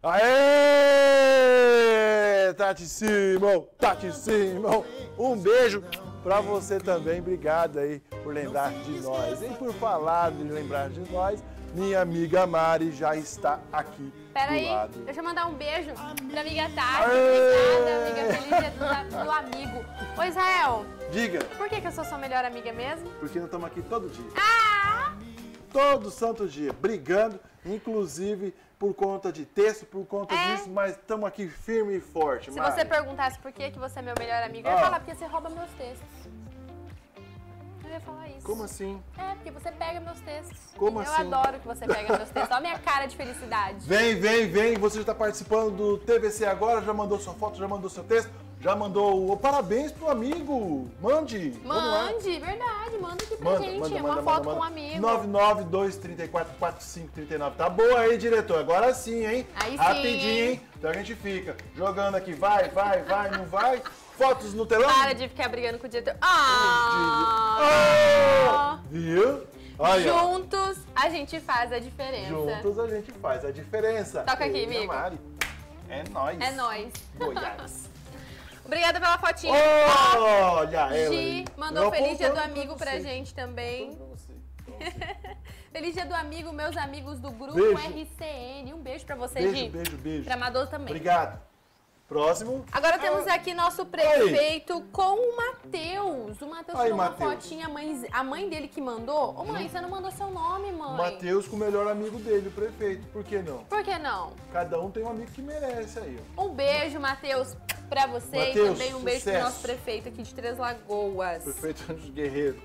Aê! Tati Simão, Tati Simão, um beijo! Para você também, obrigado aí por lembrar de nós. E por falar de lembrar de nós, minha amiga Mari já está aqui. Pera aí, deixa eu mandar um beijo pra amiga Tati. Obrigada, amiga feliz do, do amigo. Ô Israel, diga. Por que que eu sou sua melhor amiga mesmo? Porque nós estamos aqui todo dia. Ah! Todo santo dia, brigando, inclusive... por conta de texto, por conta é. disso, mas estamos aqui firme e forte. Se Mari. você perguntasse por que que você é meu melhor amigo, eu ia falar, porque você rouba meus textos. Eu ia falar isso. Como assim? É, porque você pega meus textos. Como eu assim? Eu adoro que você pega meus textos. Olha a minha cara de felicidade. Vem, vem, vem. Você já está participando do T V C agora, já mandou sua foto, já mandou seu texto, já mandou o parabéns pro amigo. Mande. Mande, verdade. Manda aqui pra manda, gente. Manda, uma manda, foto manda, com um amigo. nove nove dois, três quatro, quatro cinco três nove. Tá boa aí, diretor. Agora sim, hein? Aí rapidinho, sim, hein? Então a gente fica jogando aqui. Vai, vai, vai, não vai. Fotos no telão. Para de ficar brigando com o diretor. Ah! Oh! Oh! Viu? Olha. Juntos a gente faz a diferença. Juntos a gente faz a diferença. Toca aqui, amigo. Mari. É nóis. É nóis. Goiás. Obrigada pela fotinha. Oh, olha ela. Gi mandou eu feliz dia do amigo pra, pra gente também. Pra você, pra você. Feliz dia do amigo, meus amigos do grupo beijo. R C N. Um beijo pra você, beijo, Gi. Beijo, beijo, beijo. Pra Amador também. Obrigado. Próximo. Agora temos ah, aqui nosso prefeito aí. Com o Matheus. O Matheus tirou uma fotinha, a mãe, a mãe dele que mandou. Ô mãe, hum. você não mandou seu nome, mãe. Matheus com o melhor amigo dele, o prefeito. Por que não? Por que não? Cada um tem um amigo que merece aí. Um beijo, Matheus, pra você. Mateus, e também um beijo sucesso. Pro nosso prefeito aqui de Três Lagoas. Prefeito Anjo Guerreiro.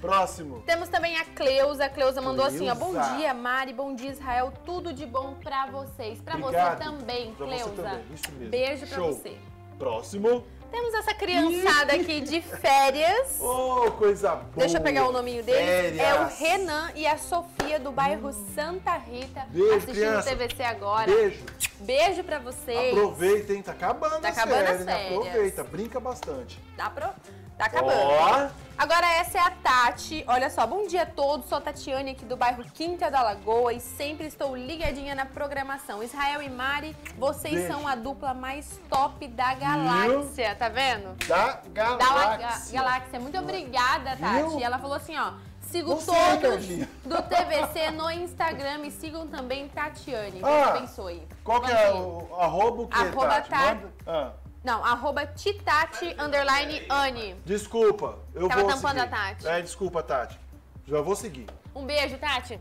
Próximo. Temos também a Cleusa. A Cleusa mandou Cleusa. assim, ó. Bom dia, Mari. Bom dia, Israel. Tudo de bom pra vocês. Pra Obrigado. você também, pra Cleusa. Você também. Isso mesmo. Beijo Show. pra você. Próximo. Temos essa criançada aqui de férias. Oh, coisa boa. Deixa eu pegar o nominho dele. É o Renan e a Sofia do bairro hum. Santa Rita. Beijo, assistindo criança. o T V C agora. Beijo. Beijo pra vocês. Aproveitem, tá acabando tá as acabando férias. As férias. Aproveita, brinca bastante. Dá pra... Tá acabando. Ó. Agora essa é a Tati. Olha só, bom dia a todos. Sou a Tatiane aqui do bairro Quinta da Lagoa e sempre estou ligadinha na programação. Israel e Mari, vocês Beijo. são a dupla mais top da galáxia, Viu? tá vendo? Da galáxia. Da galáxia. Muito obrigada, Tati. Viu? Ela falou assim, ó. Sigo Você, todos é do T V C no Instagram e sigam também Tatiane. Deus ah, abençoe. Qual que é o arroba o quê, arroba Tati? Tati. Ah. Não, arroba titati, underline, Anne. Desculpa, eu Tava vou Tava tampando seguir. a Tati. É, desculpa, Tati. Já vou seguir. Um beijo, Tati.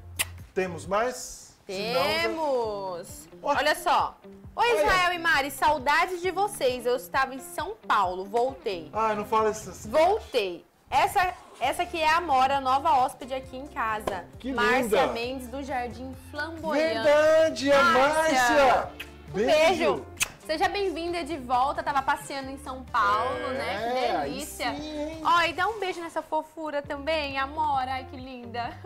Temos mais? Temos. Senão... Oh. Olha só. Oi, Israel Olha. e Mari, saudades de vocês. Eu estava em São Paulo, voltei. Ah, não fala isso assim. Voltei. Essa, essa aqui é a Amora, nova hóspede aqui em casa. Que Márcia linda. Mendes, do Jardim Flamboyante. Verdade, a Márcia. Um beijo. beijo. Seja bem-vinda de volta, tava passeando em São Paulo, é, né? Que delícia. Ó, oh, e dá um beijo nessa fofura também, Amora, ai que linda.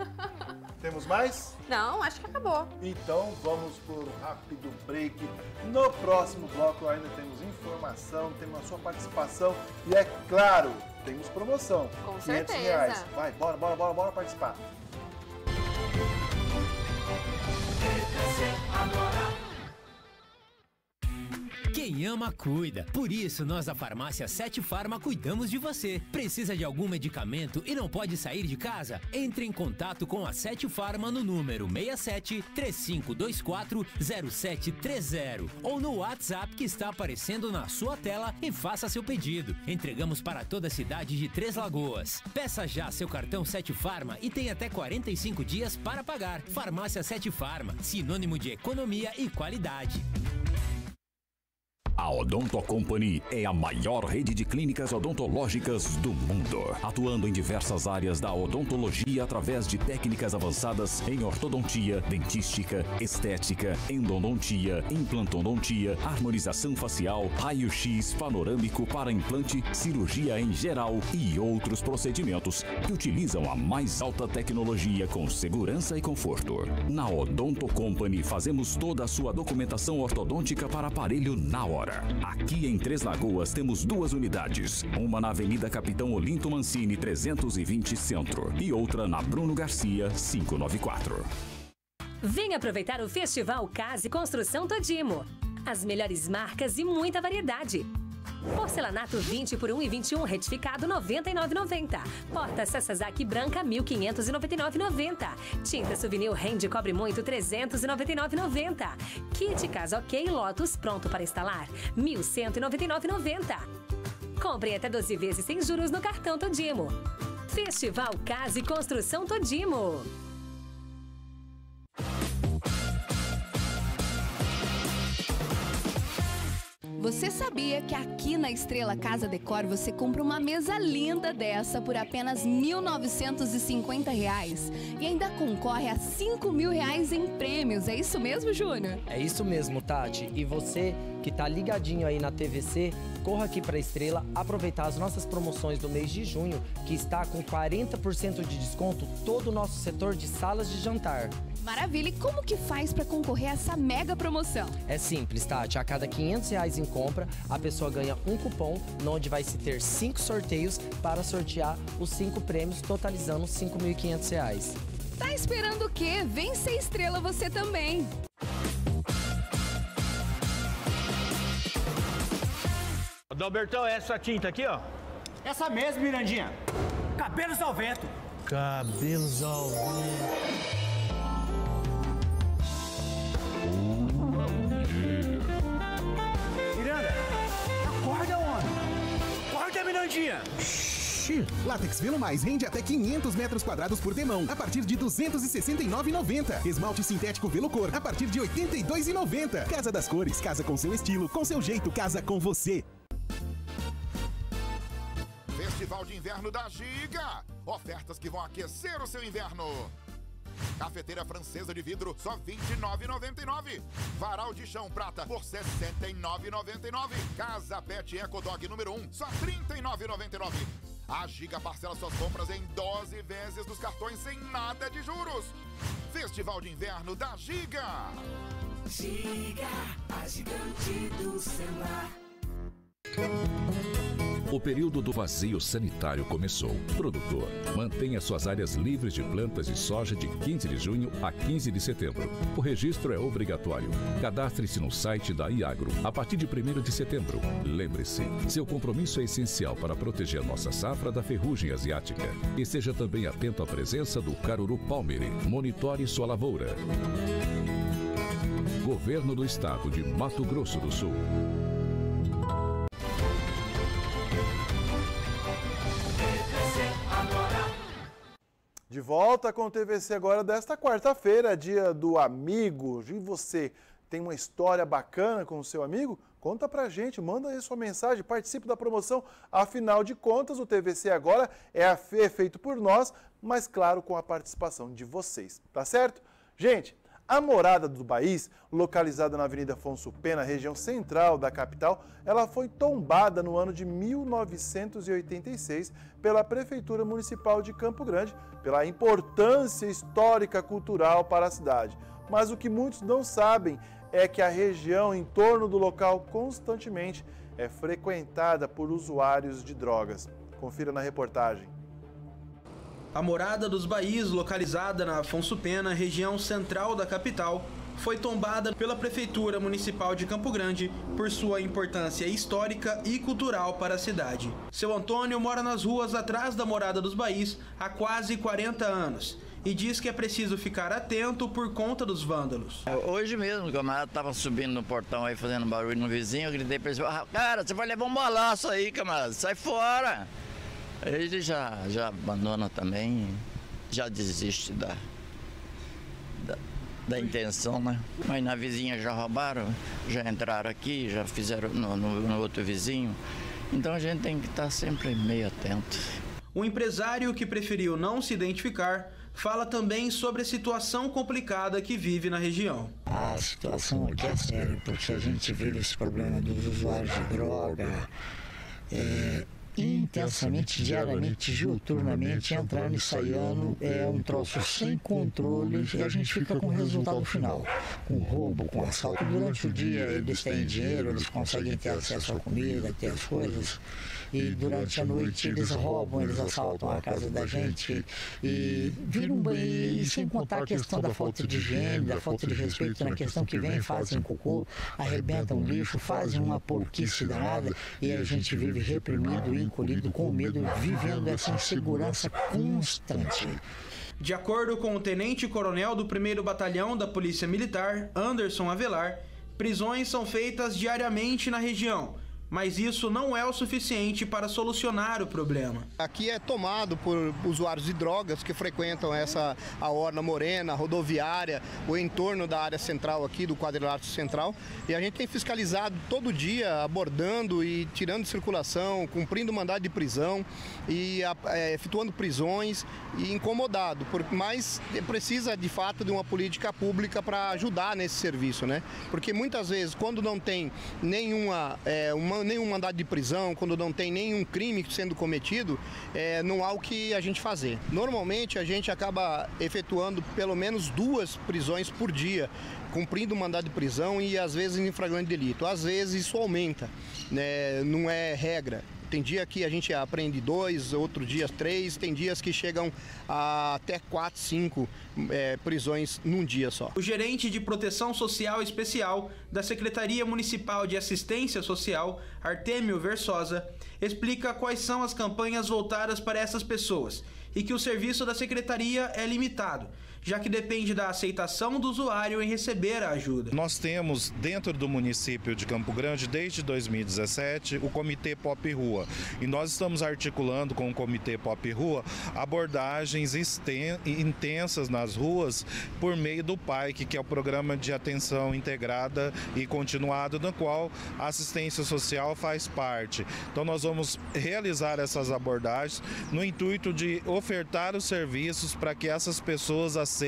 Temos mais? Não, acho que acabou. Então vamos por um rápido break. No próximo bloco ainda temos informação, temos a sua participação e é claro, temos promoção. Com certeza. quinhentos reais. Vai, bora, bora, bora, bora participar. Quem ama, cuida. Por isso, nós da farmácia Sete Farma cuidamos de você. Precisa de algum medicamento e não pode sair de casa? Entre em contato com a Sete Farma no número seis sete, três cinco dois quatro, zero sete três zero ou no WhatsApp que está aparecendo na sua tela e faça seu pedido. Entregamos para toda a cidade de Três Lagoas. Peça já seu cartão Sete Farma e tem até quarenta e cinco dias para pagar. Farmácia Sete Farma, sinônimo de economia e qualidade. A Odonto Company é a maior rede de clínicas odontológicas do mundo, atuando em diversas áreas da odontologia através de técnicas avançadas em ortodontia, dentística, estética, endodontia, implantodontia, harmonização facial, raio-x panorâmico para implante, cirurgia em geral e outros procedimentos que utilizam a mais alta tecnologia com segurança e conforto. Na Odonto Company fazemos toda a sua documentação ortodôntica para aparelho na hora. Aqui em Três Lagoas temos duas unidades, uma na Avenida Capitão Olinto Mancini trezentos e vinte Centro e outra na Bruno Garcia quinhentos e noventa e quatro. Venha aproveitar o Festival Casa e Construção Todimo. As melhores marcas e muita variedade. Porcelanato vinte por um e vinte e um retificado noventa e nove reais e noventa centavos. Porta Sasazaki branca mil quinhentos e noventa e nove reais e noventa centavos. Tinta Souvenir Rende Cobre Muito trezentos e noventa e nove reais e noventa centavos. Kit Casa Ok Lotus pronto para instalar mil cento e noventa e nove reais e noventa centavos. Compre até doze vezes sem juros no cartão Todimo. Festival Casa e Construção Todimo. Você sabia que aqui na Estrela Casa Decor você compra uma mesa linda dessa por apenas mil novecentos e cinquenta reais e ainda concorre a cinco mil reais em prêmios, é isso mesmo, Júnior? É isso mesmo, Tati. E você que tá ligadinho aí na T V C, corra aqui pra Estrela aproveitar as nossas promoções do mês de junho, que está com quarenta por cento de desconto todo o nosso setor de salas de jantar. Maravilha! E como que faz para concorrer a essa mega promoção? É simples, Tati. A cada quinhentos reais em compra, a pessoa ganha um cupom, onde vai se ter cinco sorteios para sortear os cinco prêmios, totalizando cinco mil e quinhentos reais. Tá esperando o quê? Vem ser estrela você também! Dalbertão, é essa tinta aqui, ó? Essa mesmo, Mirandinha. Cabelos ao vento. Cabelos ao vento. Miranda, Grandinha. Látex Velo Mais rende até quinhentos metros quadrados por demão, a partir de duzentos e sessenta e nove reais e noventa centavos. Esmalte sintético Velo Cor, a partir de oitenta e dois reais e noventa centavos. Casa das Cores, casa com seu estilo, com seu jeito, casa com você. Festival de Inverno da Giga. Ofertas que vão aquecer o seu inverno. Cafeteira francesa de vidro, só vinte e nove reais e noventa e nove centavos. Varal de chão prata por sessenta e nove reais e noventa e nove centavos. Casa Pet Eco Dog número um, só trinta e nove reais e noventa e nove centavos. A Giga parcela suas compras em doze vezes dos cartões sem nada de juros. Festival de Inverno da Giga. Giga, a gigante do celular. O período do vazio sanitário começou. Produtor, mantenha suas áreas livres de plantas de soja de quinze de junho a quinze de setembro. O registro é obrigatório. Cadastre-se no site da Iagro a partir de primeiro de setembro. Lembre-se, seu compromisso é essencial para proteger nossa safra da ferrugem asiática. E seja também atento à presença do caruru palmeri. Monitore sua lavoura. Governo do Estado de Mato Grosso do Sul. De volta com o T V C agora desta quarta-feira, dia do amigo. E você, tem uma história bacana com o seu amigo? Conta pra gente, manda aí sua mensagem, participe da promoção. Afinal de contas, o T V C agora é feito por nós, mas claro, com a participação de vocês, tá certo? Gente, a Morada do Baiz, localizada na Avenida Afonso Pena, região central da capital, ela foi tombada no ano de mil novecentos e oitenta e seis pela Prefeitura Municipal de Campo Grande, pela importância histórica cultural para a cidade. Mas o que muitos não sabem é que a região em torno do local constantemente é frequentada por usuários de drogas. Confira na reportagem. A Morada dos Baiz, localizada na Afonso Pena, região central da capital, foi tombada pela Prefeitura Municipal de Campo Grande por sua importância histórica e cultural para a cidade. Seu Antônio mora nas ruas atrás da Morada dos Baiz há quase quarenta anos e diz que é preciso ficar atento por conta dos vândalos. Hoje mesmo, que eu estava subindo no portão aí fazendo barulho no vizinho, eu gritei para ele: cara, você vai levar um balaço aí, camarada, sai fora! Ele já, já abandona também, já desiste da, da, da intenção, né? Mas na vizinha já roubaram, já entraram aqui, já fizeram no, no, no outro vizinho. Então a gente tem que estar sempre meio atento. O empresário, que preferiu não se identificar, fala também sobre a situação complicada que vive na região. A situação aqui é séria, porque a gente vive esse problema dos usuários de droga, é... intensamente, diariamente, diuturnamente, entrando e saindo, é um troço sem controle e a gente fica com o resultado final, com roubo, com assalto. Durante o dia eles têm dinheiro, eles conseguem ter acesso à comida, ter as coisas, e durante a noite eles roubam, eles assaltam a casa da gente e viram bem, e sem contar a questão da falta de higiene, da falta de respeito na questão que vem, fazem cocô, arrebentam lixo, fazem uma porquice danada e a gente vive reprimido e encolhido com medo, vivendo essa insegurança constante. De acordo com o tenente-coronel do primeiro batalhão da Polícia Militar, Anderson Avelar, prisões são feitas diariamente na região, mas isso não é o suficiente para solucionar o problema. Aqui é tomado por usuários de drogas que frequentam essa, a Orla Morena, a rodoviária, o entorno da área central aqui, do quadrilátero central. E a gente tem fiscalizado todo dia, abordando e tirando de circulação, cumprindo mandado de prisão e é, efetuando prisões e incomodado. Por, mas precisa, de fato, de uma política pública para ajudar nesse serviço, né? Porque muitas vezes, quando não tem nenhuma... É, uma nenhum mandado de prisão, quando não tem nenhum crime sendo cometido, é, não há o que a gente fazer. Normalmente a gente acaba efetuando pelo menos duas prisões por dia, cumprindo o mandado de prisão e às vezes em flagrante de delito. Às vezes isso aumenta, né? Não é regra. Tem dia que a gente aprende dois, outro dia três, tem dias que chegam a até quatro, cinco é, prisões num dia só. O gerente de Proteção Social Especial da Secretaria Municipal de Assistência Social, Artêmio Versosa, explica quais são as campanhas voltadas para essas pessoas e que o serviço da secretaria é limitado, já que depende da aceitação do usuário em receber a ajuda. Nós temos dentro do município de Campo Grande, desde dois mil e dezessete, o Comitê Pop Rua. E nós estamos articulando com o Comitê Pop Rua abordagens intensas nas ruas por meio do PAIC, que é o Programa de Atenção Integrada e Continuada, no qual a assistência social faz parte. Então nós vamos realizar essas abordagens no intuito de ofertar os serviços para que essas pessoas aceitem.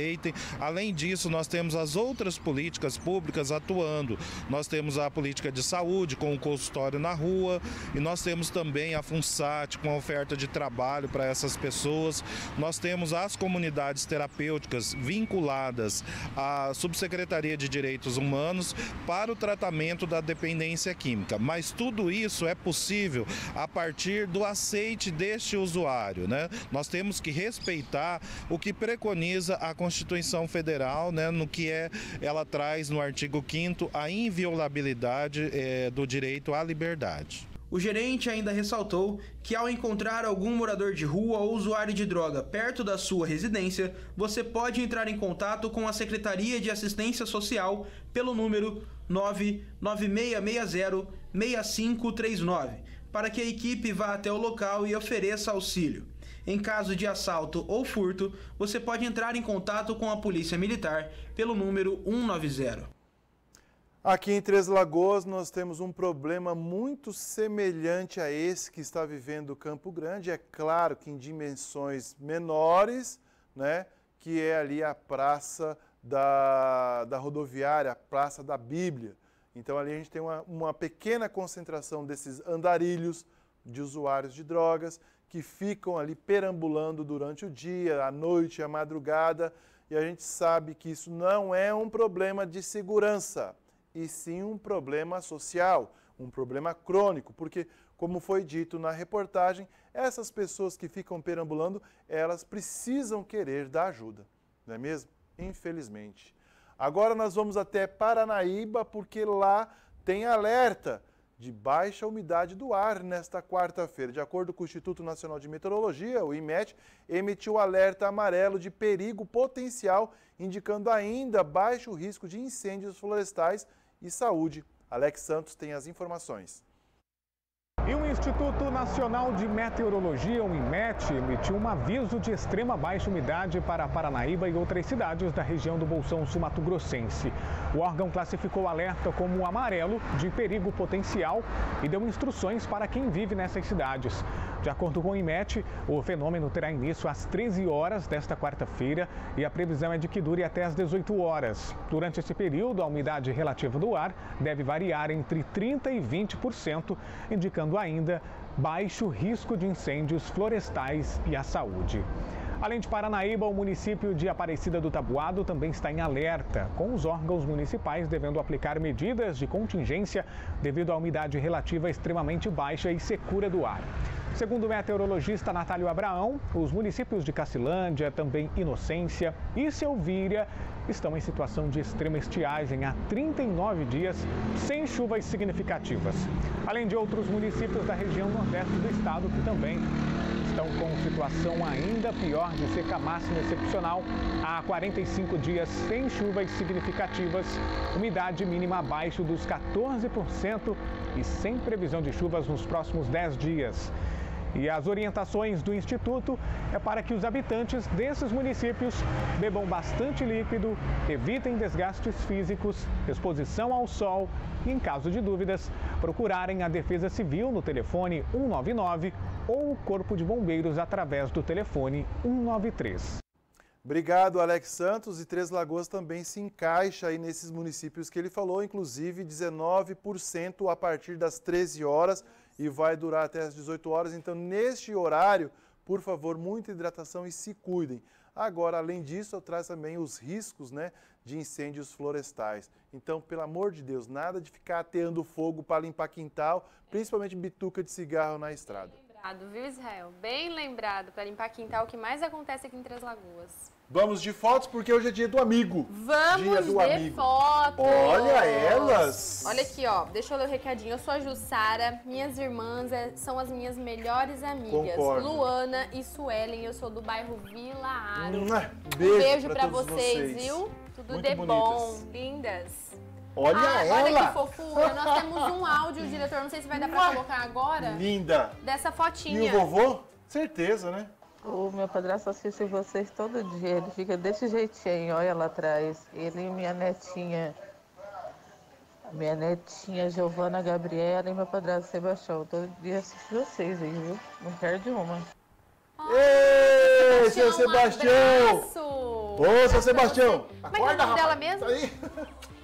Além disso, nós temos as outras políticas públicas atuando. Nós temos a política de saúde com o consultório na rua e nós temos também a FUNSAT com a oferta de trabalho para essas pessoas. Nós temos as comunidades terapêuticas vinculadas à Subsecretaria de Direitos Humanos para o tratamento da dependência química. Mas tudo isso é possível a partir do aceite deste usuário, né? Nós temos que respeitar o que preconiza a Constituição Federal, né, no que é, ela traz no artigo quinto a inviolabilidade é, do direito à liberdade. O gerente ainda ressaltou que ao encontrar algum morador de rua ou usuário de droga perto da sua residência, você pode entrar em contato com a Secretaria de Assistência Social pelo número nove nove seis seis zero seis cinco três nove, para que a equipe vá até o local e ofereça auxílio. Em caso de assalto ou furto, você pode entrar em contato com a Polícia Militar pelo número um nove zero. Aqui em Três Lagoas nós temos um problema muito semelhante a esse que está vivendo Campo Grande, é claro que em dimensões menores, né, que é ali a praça da, da rodoviária, a praça da Bíblia. Então ali a gente tem uma, uma pequena concentração desses andarilhos de usuários de drogas que ficam ali perambulando durante o dia, à noite, à madrugada, e a gente sabe que isso não é um problema de segurança, e sim um problema social, um problema crônico, porque, como foi dito na reportagem, essas pessoas que ficam perambulando, elas precisam querer da ajuda, não é mesmo? Infelizmente. Agora nós vamos até Paranaíba, porque lá tem alerta de baixa umidade do ar nesta quarta-feira. De acordo com o Instituto Nacional de Meteorologia, o I M E T, emitiu alerta amarelo de perigo potencial, indicando ainda baixo risco de incêndios florestais e saúde. Alex Santos tem as informações. E o Instituto Nacional de Meteorologia, o I M E T, emitiu um aviso de extrema baixa umidade para Paranaíba e outras cidades da região do Bolsão Sul-Mato-Grossense. O órgão classificou o alerta como amarelo de perigo potencial e deu instruções para quem vive nessas cidades. De acordo com o I M E T, o fenômeno terá início às treze horas desta quarta-feira e a previsão é de que dure até às dezoito horas. Durante esse período, a umidade relativa do ar deve variar entre trinta por cento e vinte por cento, indicando ainda baixo risco de incêndios florestais e à saúde. Além de Paranaíba, o município de Aparecida do Tabuado também está em alerta, com os órgãos municipais devendo aplicar medidas de contingência devido à umidade relativa extremamente baixa e secura do ar. Segundo o meteorologista Natálio Abraão, os municípios de Cacilândia, também Inocência e Selvíria estão em situação de extrema estiagem há trinta e nove dias, sem chuvas significativas. Além de outros municípios da região nordeste do estado que também estão com situação ainda pior de seca máxima excepcional, há quarenta e cinco dias sem chuvas significativas, umidade mínima abaixo dos quatorze por cento e sem previsão de chuvas nos próximos dez dias. E as orientações do Instituto é para que os habitantes desses municípios bebam bastante líquido, evitem desgastes físicos, exposição ao sol e, em caso de dúvidas, procurarem a Defesa Civil no telefone um nove nove ou o Corpo de Bombeiros através do telefone um nove três. Obrigado, Alex Santos. E Três Lagoas também se encaixa aí nesses municípios que ele falou, inclusive dezenove por cento a partir das treze horas. E vai durar até as dezoito horas, então neste horário, por favor, muita hidratação e se cuidem. Agora, além disso, eu trago também os riscos, né, de incêndios florestais. Então, pelo amor de Deus, nada de ficar ateando fogo para limpar quintal, principalmente bituca de cigarro na estrada. lembrado, viu, Israel? Bem lembrado, para limpar quintal, o que mais acontece aqui em Três Lagoas. Vamos de fotos, porque hoje é dia do amigo. Vamos dia do de amigo. Fotos. Olha elas. Olha aqui, ó. Deixa eu ler o recadinho. Eu sou a Jussara, minhas irmãs são as minhas melhores amigas. Concordo. Luana e Suelen, eu sou do bairro Vila Aro. Beijo, Beijo pra, pra vocês, vocês, viu? Tudo muito de bonitas. Bom, lindas. Olha ah, ela! Olha que fofura, nós temos um áudio, diretor, não sei se vai dar pra colocar agora. Linda! Dessa fotinha. E o vovô? Certeza, né? O meu padrasto assiste vocês todo dia, ele fica desse jeitinho, olha lá atrás. Ele e minha netinha, minha netinha Giovana Gabriela e meu padrasto Sebastião, todo dia assiste vocês aí, viu? Não perde uma. Oh, ei, seu Sebastião! Um ô, seu Sebastião! Acorda, rapaz! Dela mesmo? Tá aí.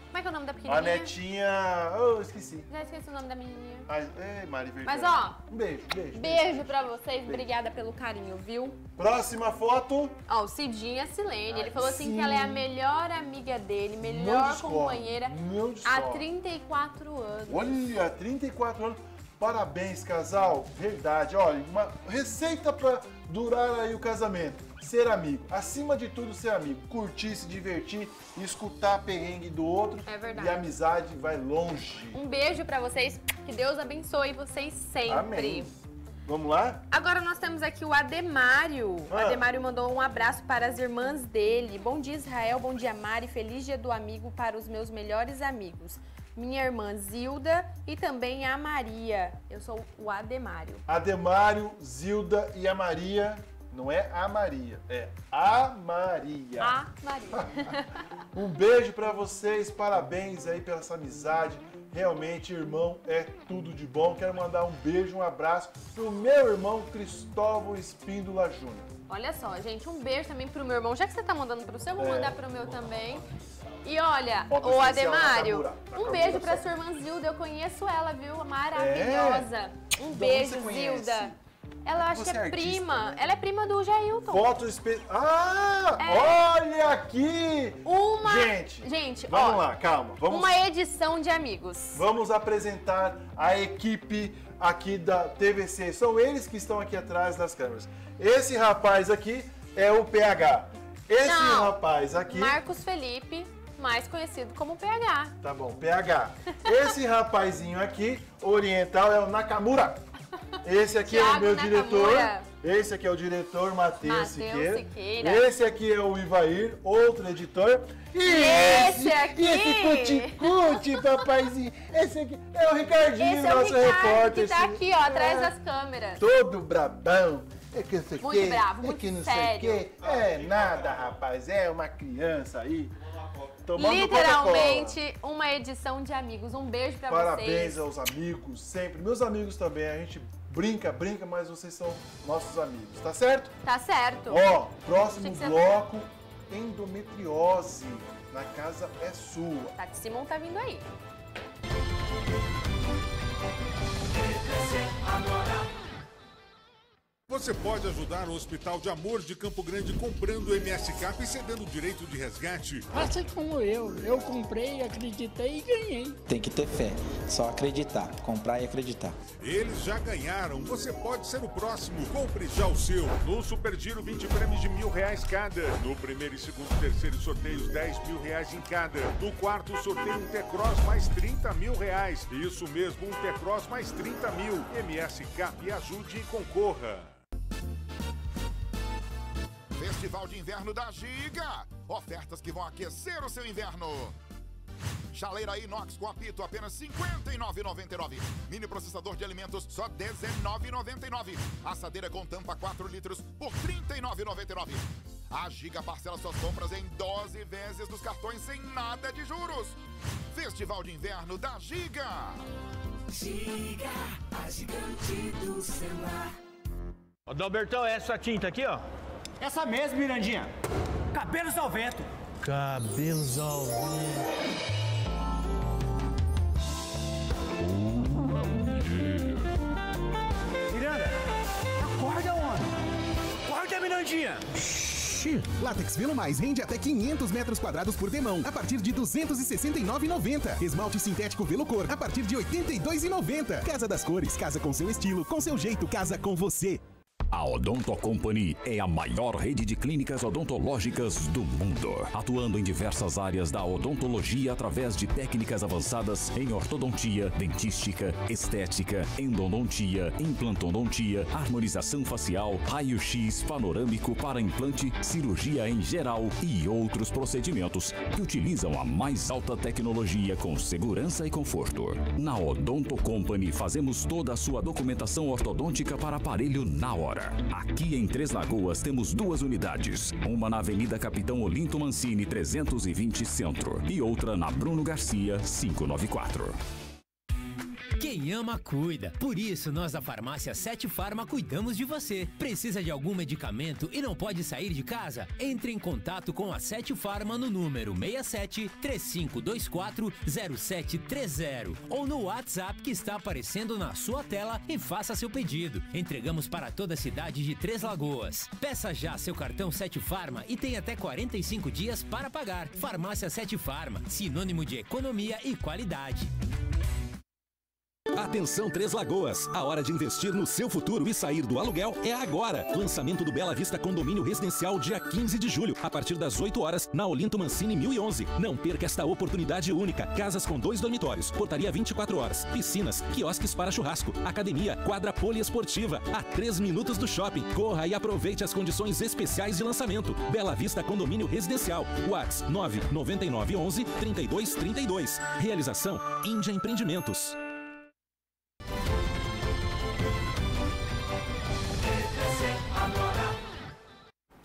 Como é que é o nome da pequenininha? A netinha... Oh, esqueci. Já esqueci o nome da menininha. Ai, ei, Mari Verdão. Mas, ó... Um beijo, beijo. Beijo, beijo pra vocês. Beijo. Obrigada pelo carinho, viu? Próxima foto. Ó, o Cidinha Silene. Ai, ele falou assim sim. que ela é a melhor amiga dele, melhor meu companheira. Meu há trinta e quatro anos. Olha, trinta e quatro anos. Parabéns, casal. Verdade. Olha, uma receita pra durar aí o casamento. Ser amigo. Acima de tudo, ser amigo. Curtir, se divertir, escutar perrengue do outro. É verdade. E a amizade vai longe. Um beijo pra vocês. Que Deus abençoe vocês sempre. Amém. Vamos lá? Agora nós temos aqui o Ademário. Ah. O Ademário mandou um abraço para as irmãs dele. Bom dia, Israel. Bom dia, Mari. Feliz dia do amigo para os meus melhores amigos. Minha irmã Zilda e também a Maria. Eu sou o Ademário. Ademário, Zilda e a Maria... Não é a Maria, é a Maria. A Maria. Um beijo pra vocês, parabéns aí pela essa amizade. Realmente, irmão, é tudo de bom. Quero mandar um beijo, um abraço pro meu irmão Cristóvão Espíndola Júnior. Olha só, gente, um beijo também pro meu irmão. Já que você tá mandando pro seu, eu vou é, mandar pro meu também. E olha, o Ademário, na Cabura, na um beijo pra sua irmã Zilda. Eu conheço ela, viu? Maravilhosa. É. Um beijo, Zilda. Ela acha que é, é artista, prima. Né? Ela é prima do Jailton. Foto especial. Ah! É. Olha aqui! Uma. Gente, gente vamos ó, lá, calma. Vamos... Uma edição de amigos. Vamos apresentar a equipe aqui da T V C. São eles que estão aqui atrás das câmeras. Esse rapaz aqui é o P H. Esse Não. rapaz aqui. Marcos Felipe. Mais conhecido como P H. Tá bom, P H. Esse rapazinho aqui, oriental, é o Nakamura. Esse aqui Thiago é o meu Nakamura. diretor. Esse aqui é o diretor, Matheus Siqueira. Siqueira. Esse aqui é o Ivair, outro editor. E esse, esse aqui... Esse cuti-cuti, papaizinho. Esse aqui é o Ricardinho, esse é o nosso Ricardo, repórter. Esse tá aqui, ó, atrás das câmeras. Todo brabão. É que não sei o quê, é que não sério. sei o quê. É nada, rapaz, é uma criança aí. Tomando literalmente uma edição de amigos. Um beijo pra Parabéns vocês. Parabéns aos amigos, sempre. Meus amigos também, a gente brinca, brinca, mas vocês são nossos amigos, tá certo? Tá certo. Ó, próximo bloco, ser... endometriose. Na casa é sua. Tati Simão tá vindo aí. Você pode ajudar o Hospital de Amor de Campo Grande comprando o M S Cap e cedendo o direito de resgate. Faça como eu. Eu comprei, acreditei e ganhei. Tem que ter fé. Só acreditar. Comprar e acreditar. Eles já ganharam. Você pode ser o próximo. Compre já o seu. No Supergiro, vinte prêmios de mil reais cada. No primeiro e segundo e terceiro sorteios, dez mil reais em cada. No quarto sorteio, um T-Cross mais trinta mil reais. Isso mesmo, um T-Cross mais trinta mil. M S Cap, ajude e concorra. Festival de Inverno da Giga. Ofertas que vão aquecer o seu inverno. Chaleira inox com apito apenas cinquenta e nove reais e noventa e nove centavos. Mini processador de alimentos só dezenove reais e noventa e nove centavos. Assadeira com tampa quatro litros por trinta e nove reais e noventa e nove centavos. A Giga parcela suas compras em doze vezes nos cartões sem nada de juros. Festival de Inverno da Giga. Giga, a gigante do celular. Ô, Dalbertão, é essa tinta aqui, ó. Essa mesmo, Mirandinha. Cabelos ao vento. Cabelos ao vento. Miranda, acorda, homem. Acorda, Mirandinha. investir. Látex Velo Mais rende até quinhentos metros quadrados por demão, a partir de duzentos e sessenta e nove reais e noventa centavos. Esmalte sintético Velo Cor, a partir de oitenta e dois reais e noventa centavos. Casa das Cores, casa com seu estilo, com seu jeito, casa com você. A Odonto Company é a maior rede de clínicas odontológicas do mundo, atuando em diversas áreas da odontologia através de técnicas avançadas em ortodontia, dentística, estética, endodontia, implantodontia, harmonização facial, raio-x panorâmico para implante, cirurgia em geral e outros procedimentos que utilizam a mais alta tecnologia com segurança e conforto. Na Odonto Company fazemos toda a sua documentação ortodôntica para aparelho na hora. Aqui em Três Lagoas temos duas unidades, uma na Avenida Capitão Olinto Mancini trezentos e vinte Centro e outra na Bruno Garcia quinhentos e noventa e quatro. Quem ama, cuida. Por isso, nós da farmácia Sete Farma cuidamos de você. Precisa de algum medicamento e não pode sair de casa? Entre em contato com a Sete Farma no número seis sete, três cinco dois quatro, zero sete três zero ou no WhatsApp que está aparecendo na sua tela e faça seu pedido. Entregamos para toda a cidade de Três Lagoas. Peça já seu cartão Sete Farma e tem até quarenta e cinco dias para pagar. Farmácia Sete Farma, sinônimo de economia e qualidade. Atenção Três Lagoas, a hora de investir no seu futuro e sair do aluguel é agora. Lançamento do Bela Vista Condomínio Residencial dia quinze de julho, a partir das oito horas, na Olinto Mancini mil e onze. Não perca esta oportunidade única. Casas com dois dormitórios, portaria vinte e quatro horas, piscinas, quiosques para churrasco, academia, quadra poliesportiva, a três minutos do shopping. Corra e aproveite as condições especiais de lançamento. Bela Vista Condomínio Residencial, WhatsApp nove nove nove um um, três dois três dois. Realização Índia Empreendimentos.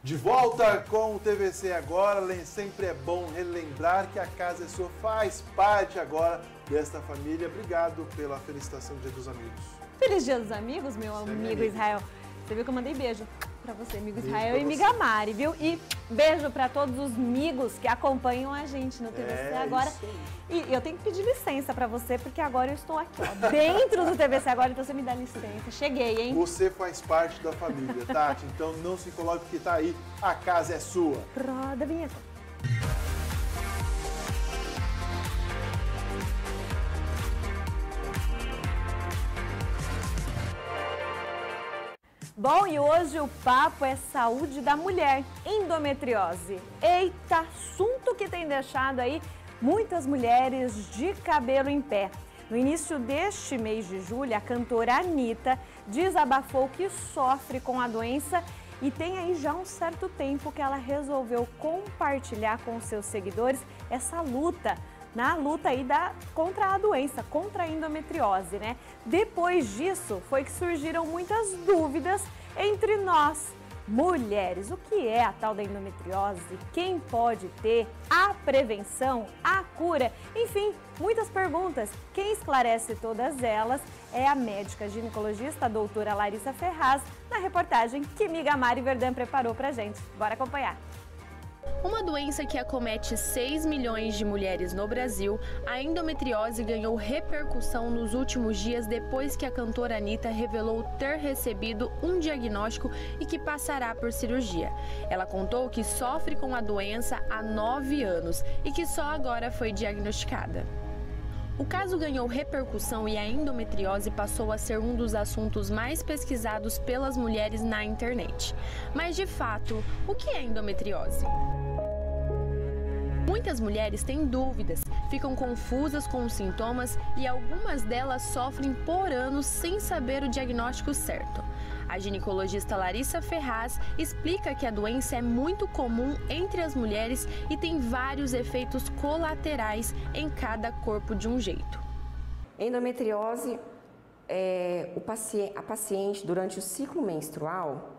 De volta com o T V C agora, sempre é bom relembrar que a Casa é Sua faz parte agora desta família. Obrigado pela felicitação do Dia dos Amigos. Feliz Dia dos Amigos, meu Você amigo é Israel. Você viu que eu mandei beijo pra você, amigo Israel, e amiga Mari, viu? E beijo pra todos os amigos que acompanham a gente no T V C é agora. E eu tenho que pedir licença pra você, porque agora eu estou aqui, ó, dentro do T V C agora, então você me dá licença. Cheguei, hein? Você faz parte da família, Tati, então não se coloque porque tá aí, a casa é sua. Roda a vinheta. Bom, e hoje o papo é saúde da mulher, endometriose. Eita, assunto que tem deixado aí muitas mulheres de cabelo em pé. No início deste mês de julho, a cantora Anitta desabafou que sofre com a doença e tem aí já um certo tempo que ela resolveu compartilhar com seus seguidores essa luta. Na luta aí da, contra a doença, contra a endometriose, né? Depois disso, foi que surgiram muitas dúvidas entre nós, mulheres. O que é a tal da endometriose? Quem pode ter? A prevenção? A cura? Enfim, muitas perguntas. Quem esclarece todas elas é a médica ginecologista, a doutora Larissa Ferraz, na reportagem que miga Mari Verdão preparou pra gente. Bora acompanhar! Uma doença que acomete seis milhões de mulheres no Brasil, a endometriose ganhou repercussão nos últimos dias depois que a cantora Anitta revelou ter recebido um diagnóstico e que passará por cirurgia. Ela contou que sofre com a doença há nove anos e que só agora foi diagnosticada. O caso ganhou repercussão e a endometriose passou a ser um dos assuntos mais pesquisados pelas mulheres na internet. Mas, de fato, o que é endometriose? Muitas mulheres têm dúvidas, ficam confusas com os sintomas e algumas delas sofrem por anos sem saber o diagnóstico certo. A ginecologista Larissa Ferraz explica que a doença é muito comum entre as mulheres e tem vários efeitos colaterais em cada corpo de um jeito. Endometriose, é, o paciente, a paciente durante o ciclo menstrual,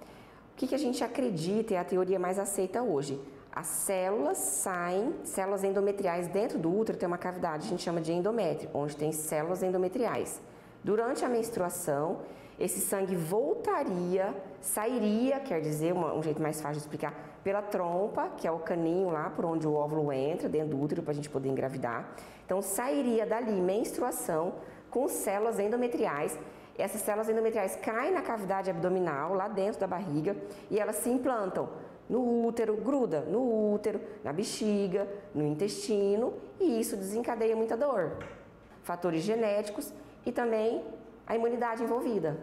o que, que a gente acredita e a teoria mais aceita hoje? As células saem, células endometriais dentro do útero tem uma cavidade, a gente chama de endométrio, onde tem células endometriais. Durante a menstruação, esse sangue voltaria, sairia, quer dizer, uma, um jeito mais fácil de explicar, pela trompa, que é o caninho lá por onde o óvulo entra, dentro do útero, para a gente poder engravidar. Então, sairia dali menstruação com células endometriais essas células endometriais caem na cavidade abdominal, lá dentro da barriga, e elas se implantam no útero, gruda no útero, na bexiga, no intestino, e isso desencadeia muita dor. Fatores genéticos e também a imunidade envolvida.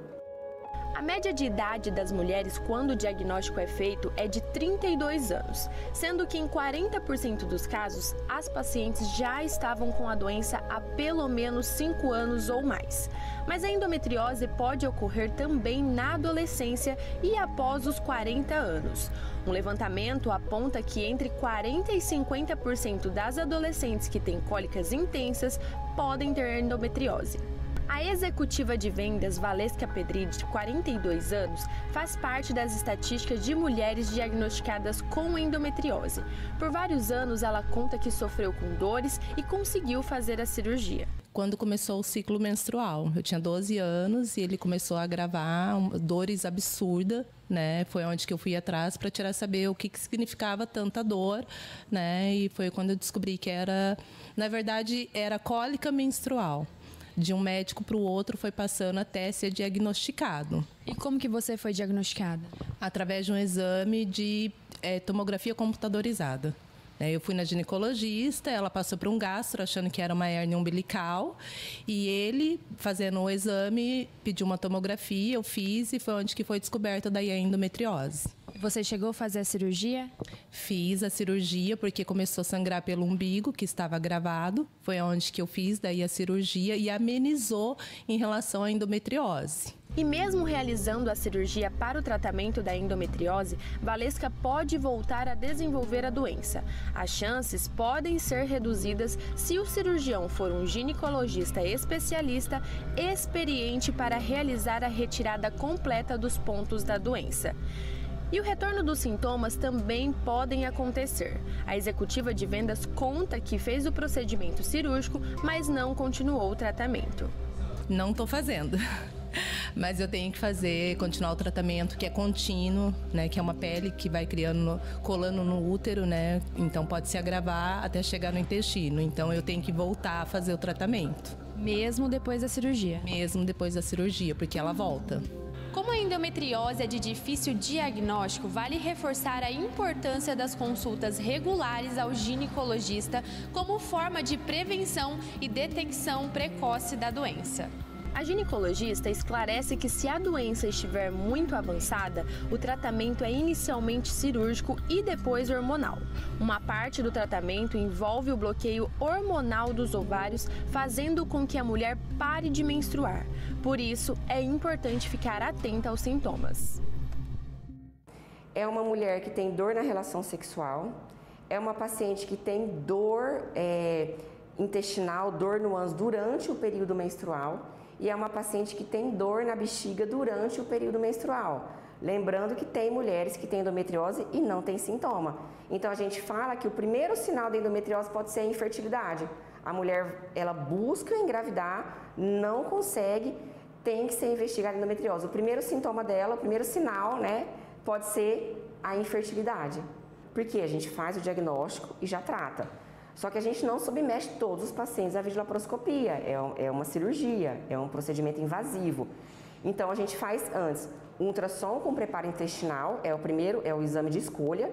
A média de idade das mulheres quando o diagnóstico é feito é de trinta e dois anos, sendo que em quarenta por cento dos casos, as pacientes já estavam com a doença há pelo menos cinco anos ou mais. Mas a endometriose pode ocorrer também na adolescência e após os quarenta anos. Um levantamento aponta que entre quarenta e cinquenta por cento das adolescentes que têm cólicas intensas podem ter endometriose. A executiva de vendas Valesca Pedride, de quarenta e dois anos, faz parte das estatísticas de mulheres diagnosticadas com endometriose. Por vários anos, ela conta que sofreu com dores e conseguiu fazer a cirurgia. Quando começou o ciclo menstrual, eu tinha doze anos e ele começou a agravar, dores absurdas, né? Foi onde que eu fui atrás para tirar saber o que, que significava tanta dor, né? E foi quando eu descobri que era, na verdade, era cólica menstrual. De um médico para o outro foi passando até ser diagnosticado. E como que você foi diagnosticada? Através de um exame de é, tomografia computadorizada. Eu fui na ginecologista, ela passou para um gastro achando que era uma hérnia umbilical e ele, fazendo o exame, pediu uma tomografia, eu fiz e foi onde que foi descoberta daí a endometriose. Você chegou a fazer a cirurgia? Fiz a cirurgia porque começou a sangrar pelo umbigo que estava agravado, foi onde que eu fiz daí a cirurgia e amenizou em relação à endometriose. E mesmo realizando a cirurgia para o tratamento da endometriose, Valesca pode voltar a desenvolver a doença. As chances podem ser reduzidas se o cirurgião for um ginecologista especialista experiente para realizar a retirada completa dos pontos da doença. E o retorno dos sintomas também podem acontecer. A executiva de vendas conta que fez o procedimento cirúrgico, mas não continuou o tratamento. Não tô fazendo. Mas eu tenho que fazer, continuar o tratamento que é contínuo, né? Que é uma pele que vai criando, no, colando no útero, né? Então pode se agravar até chegar no intestino. Então eu tenho que voltar a fazer o tratamento. Mesmo depois da cirurgia? Mesmo depois da cirurgia, porque ela volta. Como a endometriose é de difícil diagnóstico, vale reforçar a importância das consultas regulares ao ginecologista como forma de prevenção e detecção precoce da doença. A ginecologista esclarece que se a doença estiver muito avançada, o tratamento é inicialmente cirúrgico e depois hormonal. Uma parte do tratamento envolve o bloqueio hormonal dos ovários, fazendo com que a mulher pare de menstruar. Por isso, é importante ficar atenta aos sintomas. É uma mulher que tem dor na relação sexual, é uma paciente que tem dor é, intestinal, dor no ânus durante o período menstrual. E é uma paciente que tem dor na bexiga durante o período menstrual. Lembrando que tem mulheres que têm endometriose e não tem sintoma. Então a gente fala que o primeiro sinal da endometriose pode ser a infertilidade. A mulher, ela busca engravidar, não consegue, tem que ser investigada a endometriose. O primeiro sintoma dela, o primeiro sinal, né, pode ser a infertilidade. Porque a gente faz o diagnóstico e já trata. Só que a gente não submete todos os pacientes à videolaparoscopia, é uma cirurgia, é um procedimento invasivo. Então a gente faz antes um ultrassom com preparo intestinal, é o primeiro, é o exame de escolha.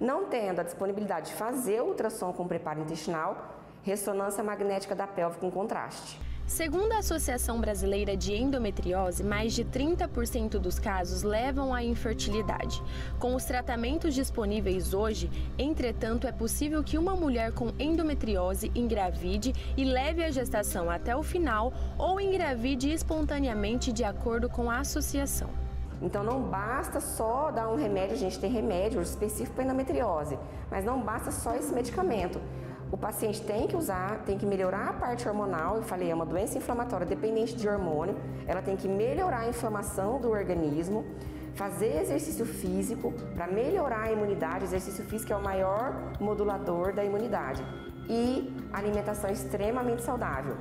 Não tendo a disponibilidade de fazer o ultrassom com preparo intestinal, ressonância magnética da pelve com contraste. Segundo a Associação Brasileira de Endometriose, mais de trinta por cento dos casos levam à infertilidade. Com os tratamentos disponíveis hoje, entretanto, é possível que uma mulher com endometriose engravide e leve a gestação até o final ou engravide espontaneamente de acordo com a associação. Então não basta só dar um remédio, a gente tem remédio específico para endometriose, mas não basta só esse medicamento. O paciente tem que usar, tem que melhorar a parte hormonal, eu falei, é uma doença inflamatória dependente de hormônio, ela tem que melhorar a inflamação do organismo, fazer exercício físico para melhorar a imunidade, o exercício físico é o maior modulador da imunidade, e alimentação extremamente saudável.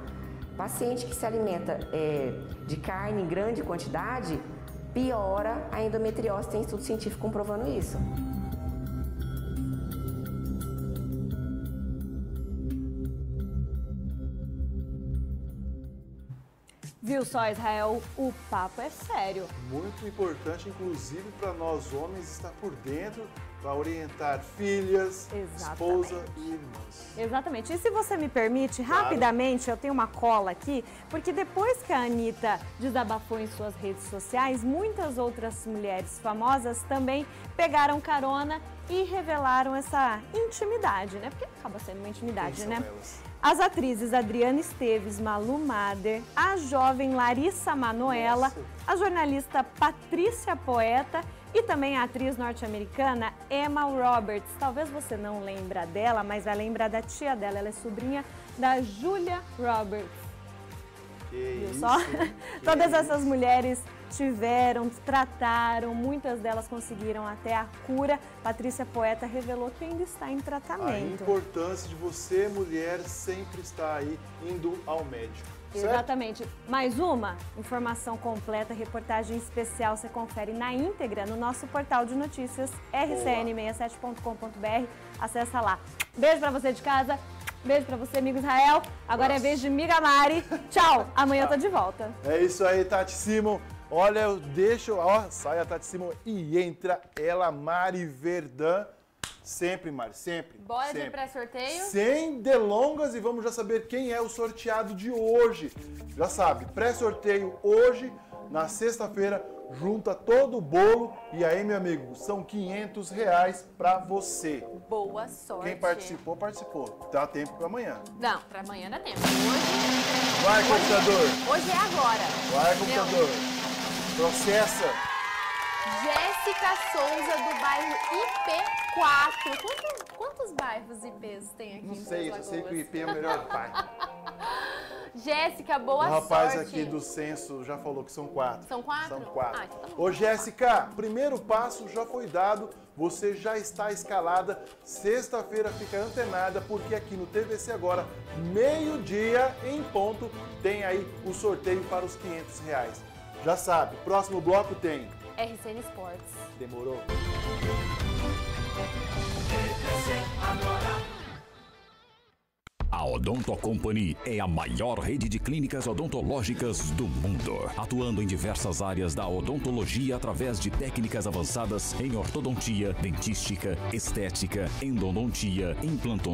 Paciente que se alimenta é, de carne em grande quantidade, piora a endometriose, tem estudo científico comprovando isso. Viu só, Israel? O papo é sério. Muito importante, inclusive, para nós homens estar por dentro para orientar filhas, Exatamente. esposa e irmãs. Exatamente. E se você me permite, claro. rapidamente, eu tenho uma cola aqui, porque depois que a Anitta desabafou em suas redes sociais, muitas outras mulheres famosas também pegaram carona e revelaram essa intimidade, né? Porque acaba sendo uma intimidade, né? Elas? As atrizes Adriana Esteves, Malu Mader, a jovem Larissa Manoela, Nossa. a jornalista Patrícia Poeta e também a atriz norte-americana Emma Roberts. Talvez você não lembra dela, mas vai lembrar da tia dela, ela é sobrinha da Julia Roberts. Que Viu só? Isso, que Todas é essas isso. mulheres tiveram, trataram, muitas delas conseguiram até a cura. Patrícia Poeta revelou que ainda está em tratamento. A importância de você, mulher, sempre estar aí indo ao médico. Certo? Exatamente. Mais uma informação completa, reportagem especial, você confere na íntegra no nosso portal de notícias r c n sessenta e sete ponto com ponto b r. Acessa lá. Beijo pra você de casa, beijo pra você, amigo Israel. Agora Nossa. é vez de Miga Mari. Tchau, amanhã eu tô de volta. É isso aí, Tati Simão. Olha, eu deixo, ó, sai a Tati Simão e entra ela, Mari Verdão. Sempre, Mari, sempre. Bora sempre. de pré-sorteio? Sem delongas, e vamos já saber quem é o sorteado de hoje. Já sabe, pré-sorteio hoje, na sexta-feira, junta todo o bolo e aí, meu amigo, são quinhentos reais pra você. Boa sorte. Quem participou, participou. Dá tempo pra amanhã. Não, pra amanhã dá tempo. Hoje... Vai, computador. Hoje é agora. Vai, computador. Processa. Jéssica Souza, do bairro I P quatro. Quantos, quantos bairros I Ps tem aqui? Não sei, eu sei que o I P é o melhor bairro. Jéssica, boa sorte. O rapaz sorte. aqui do censo já falou que são quatro. São quatro? São quatro. Ah, então... Ô, Jéssica, primeiro passo já foi dado. Você já está escalada. Sexta-feira fica antenada, porque aqui no T V C Agora, meio-dia em ponto, tem aí o sorteio para os quinhentos reais. Já sabe, próximo bloco tem... R C N Sports. Demorou. A Odonto Company é a maior rede de clínicas odontológicas do mundo, atuando em diversas áreas da odontologia através de técnicas avançadas em ortodontia, dentística, estética, endodontia, implantodontia.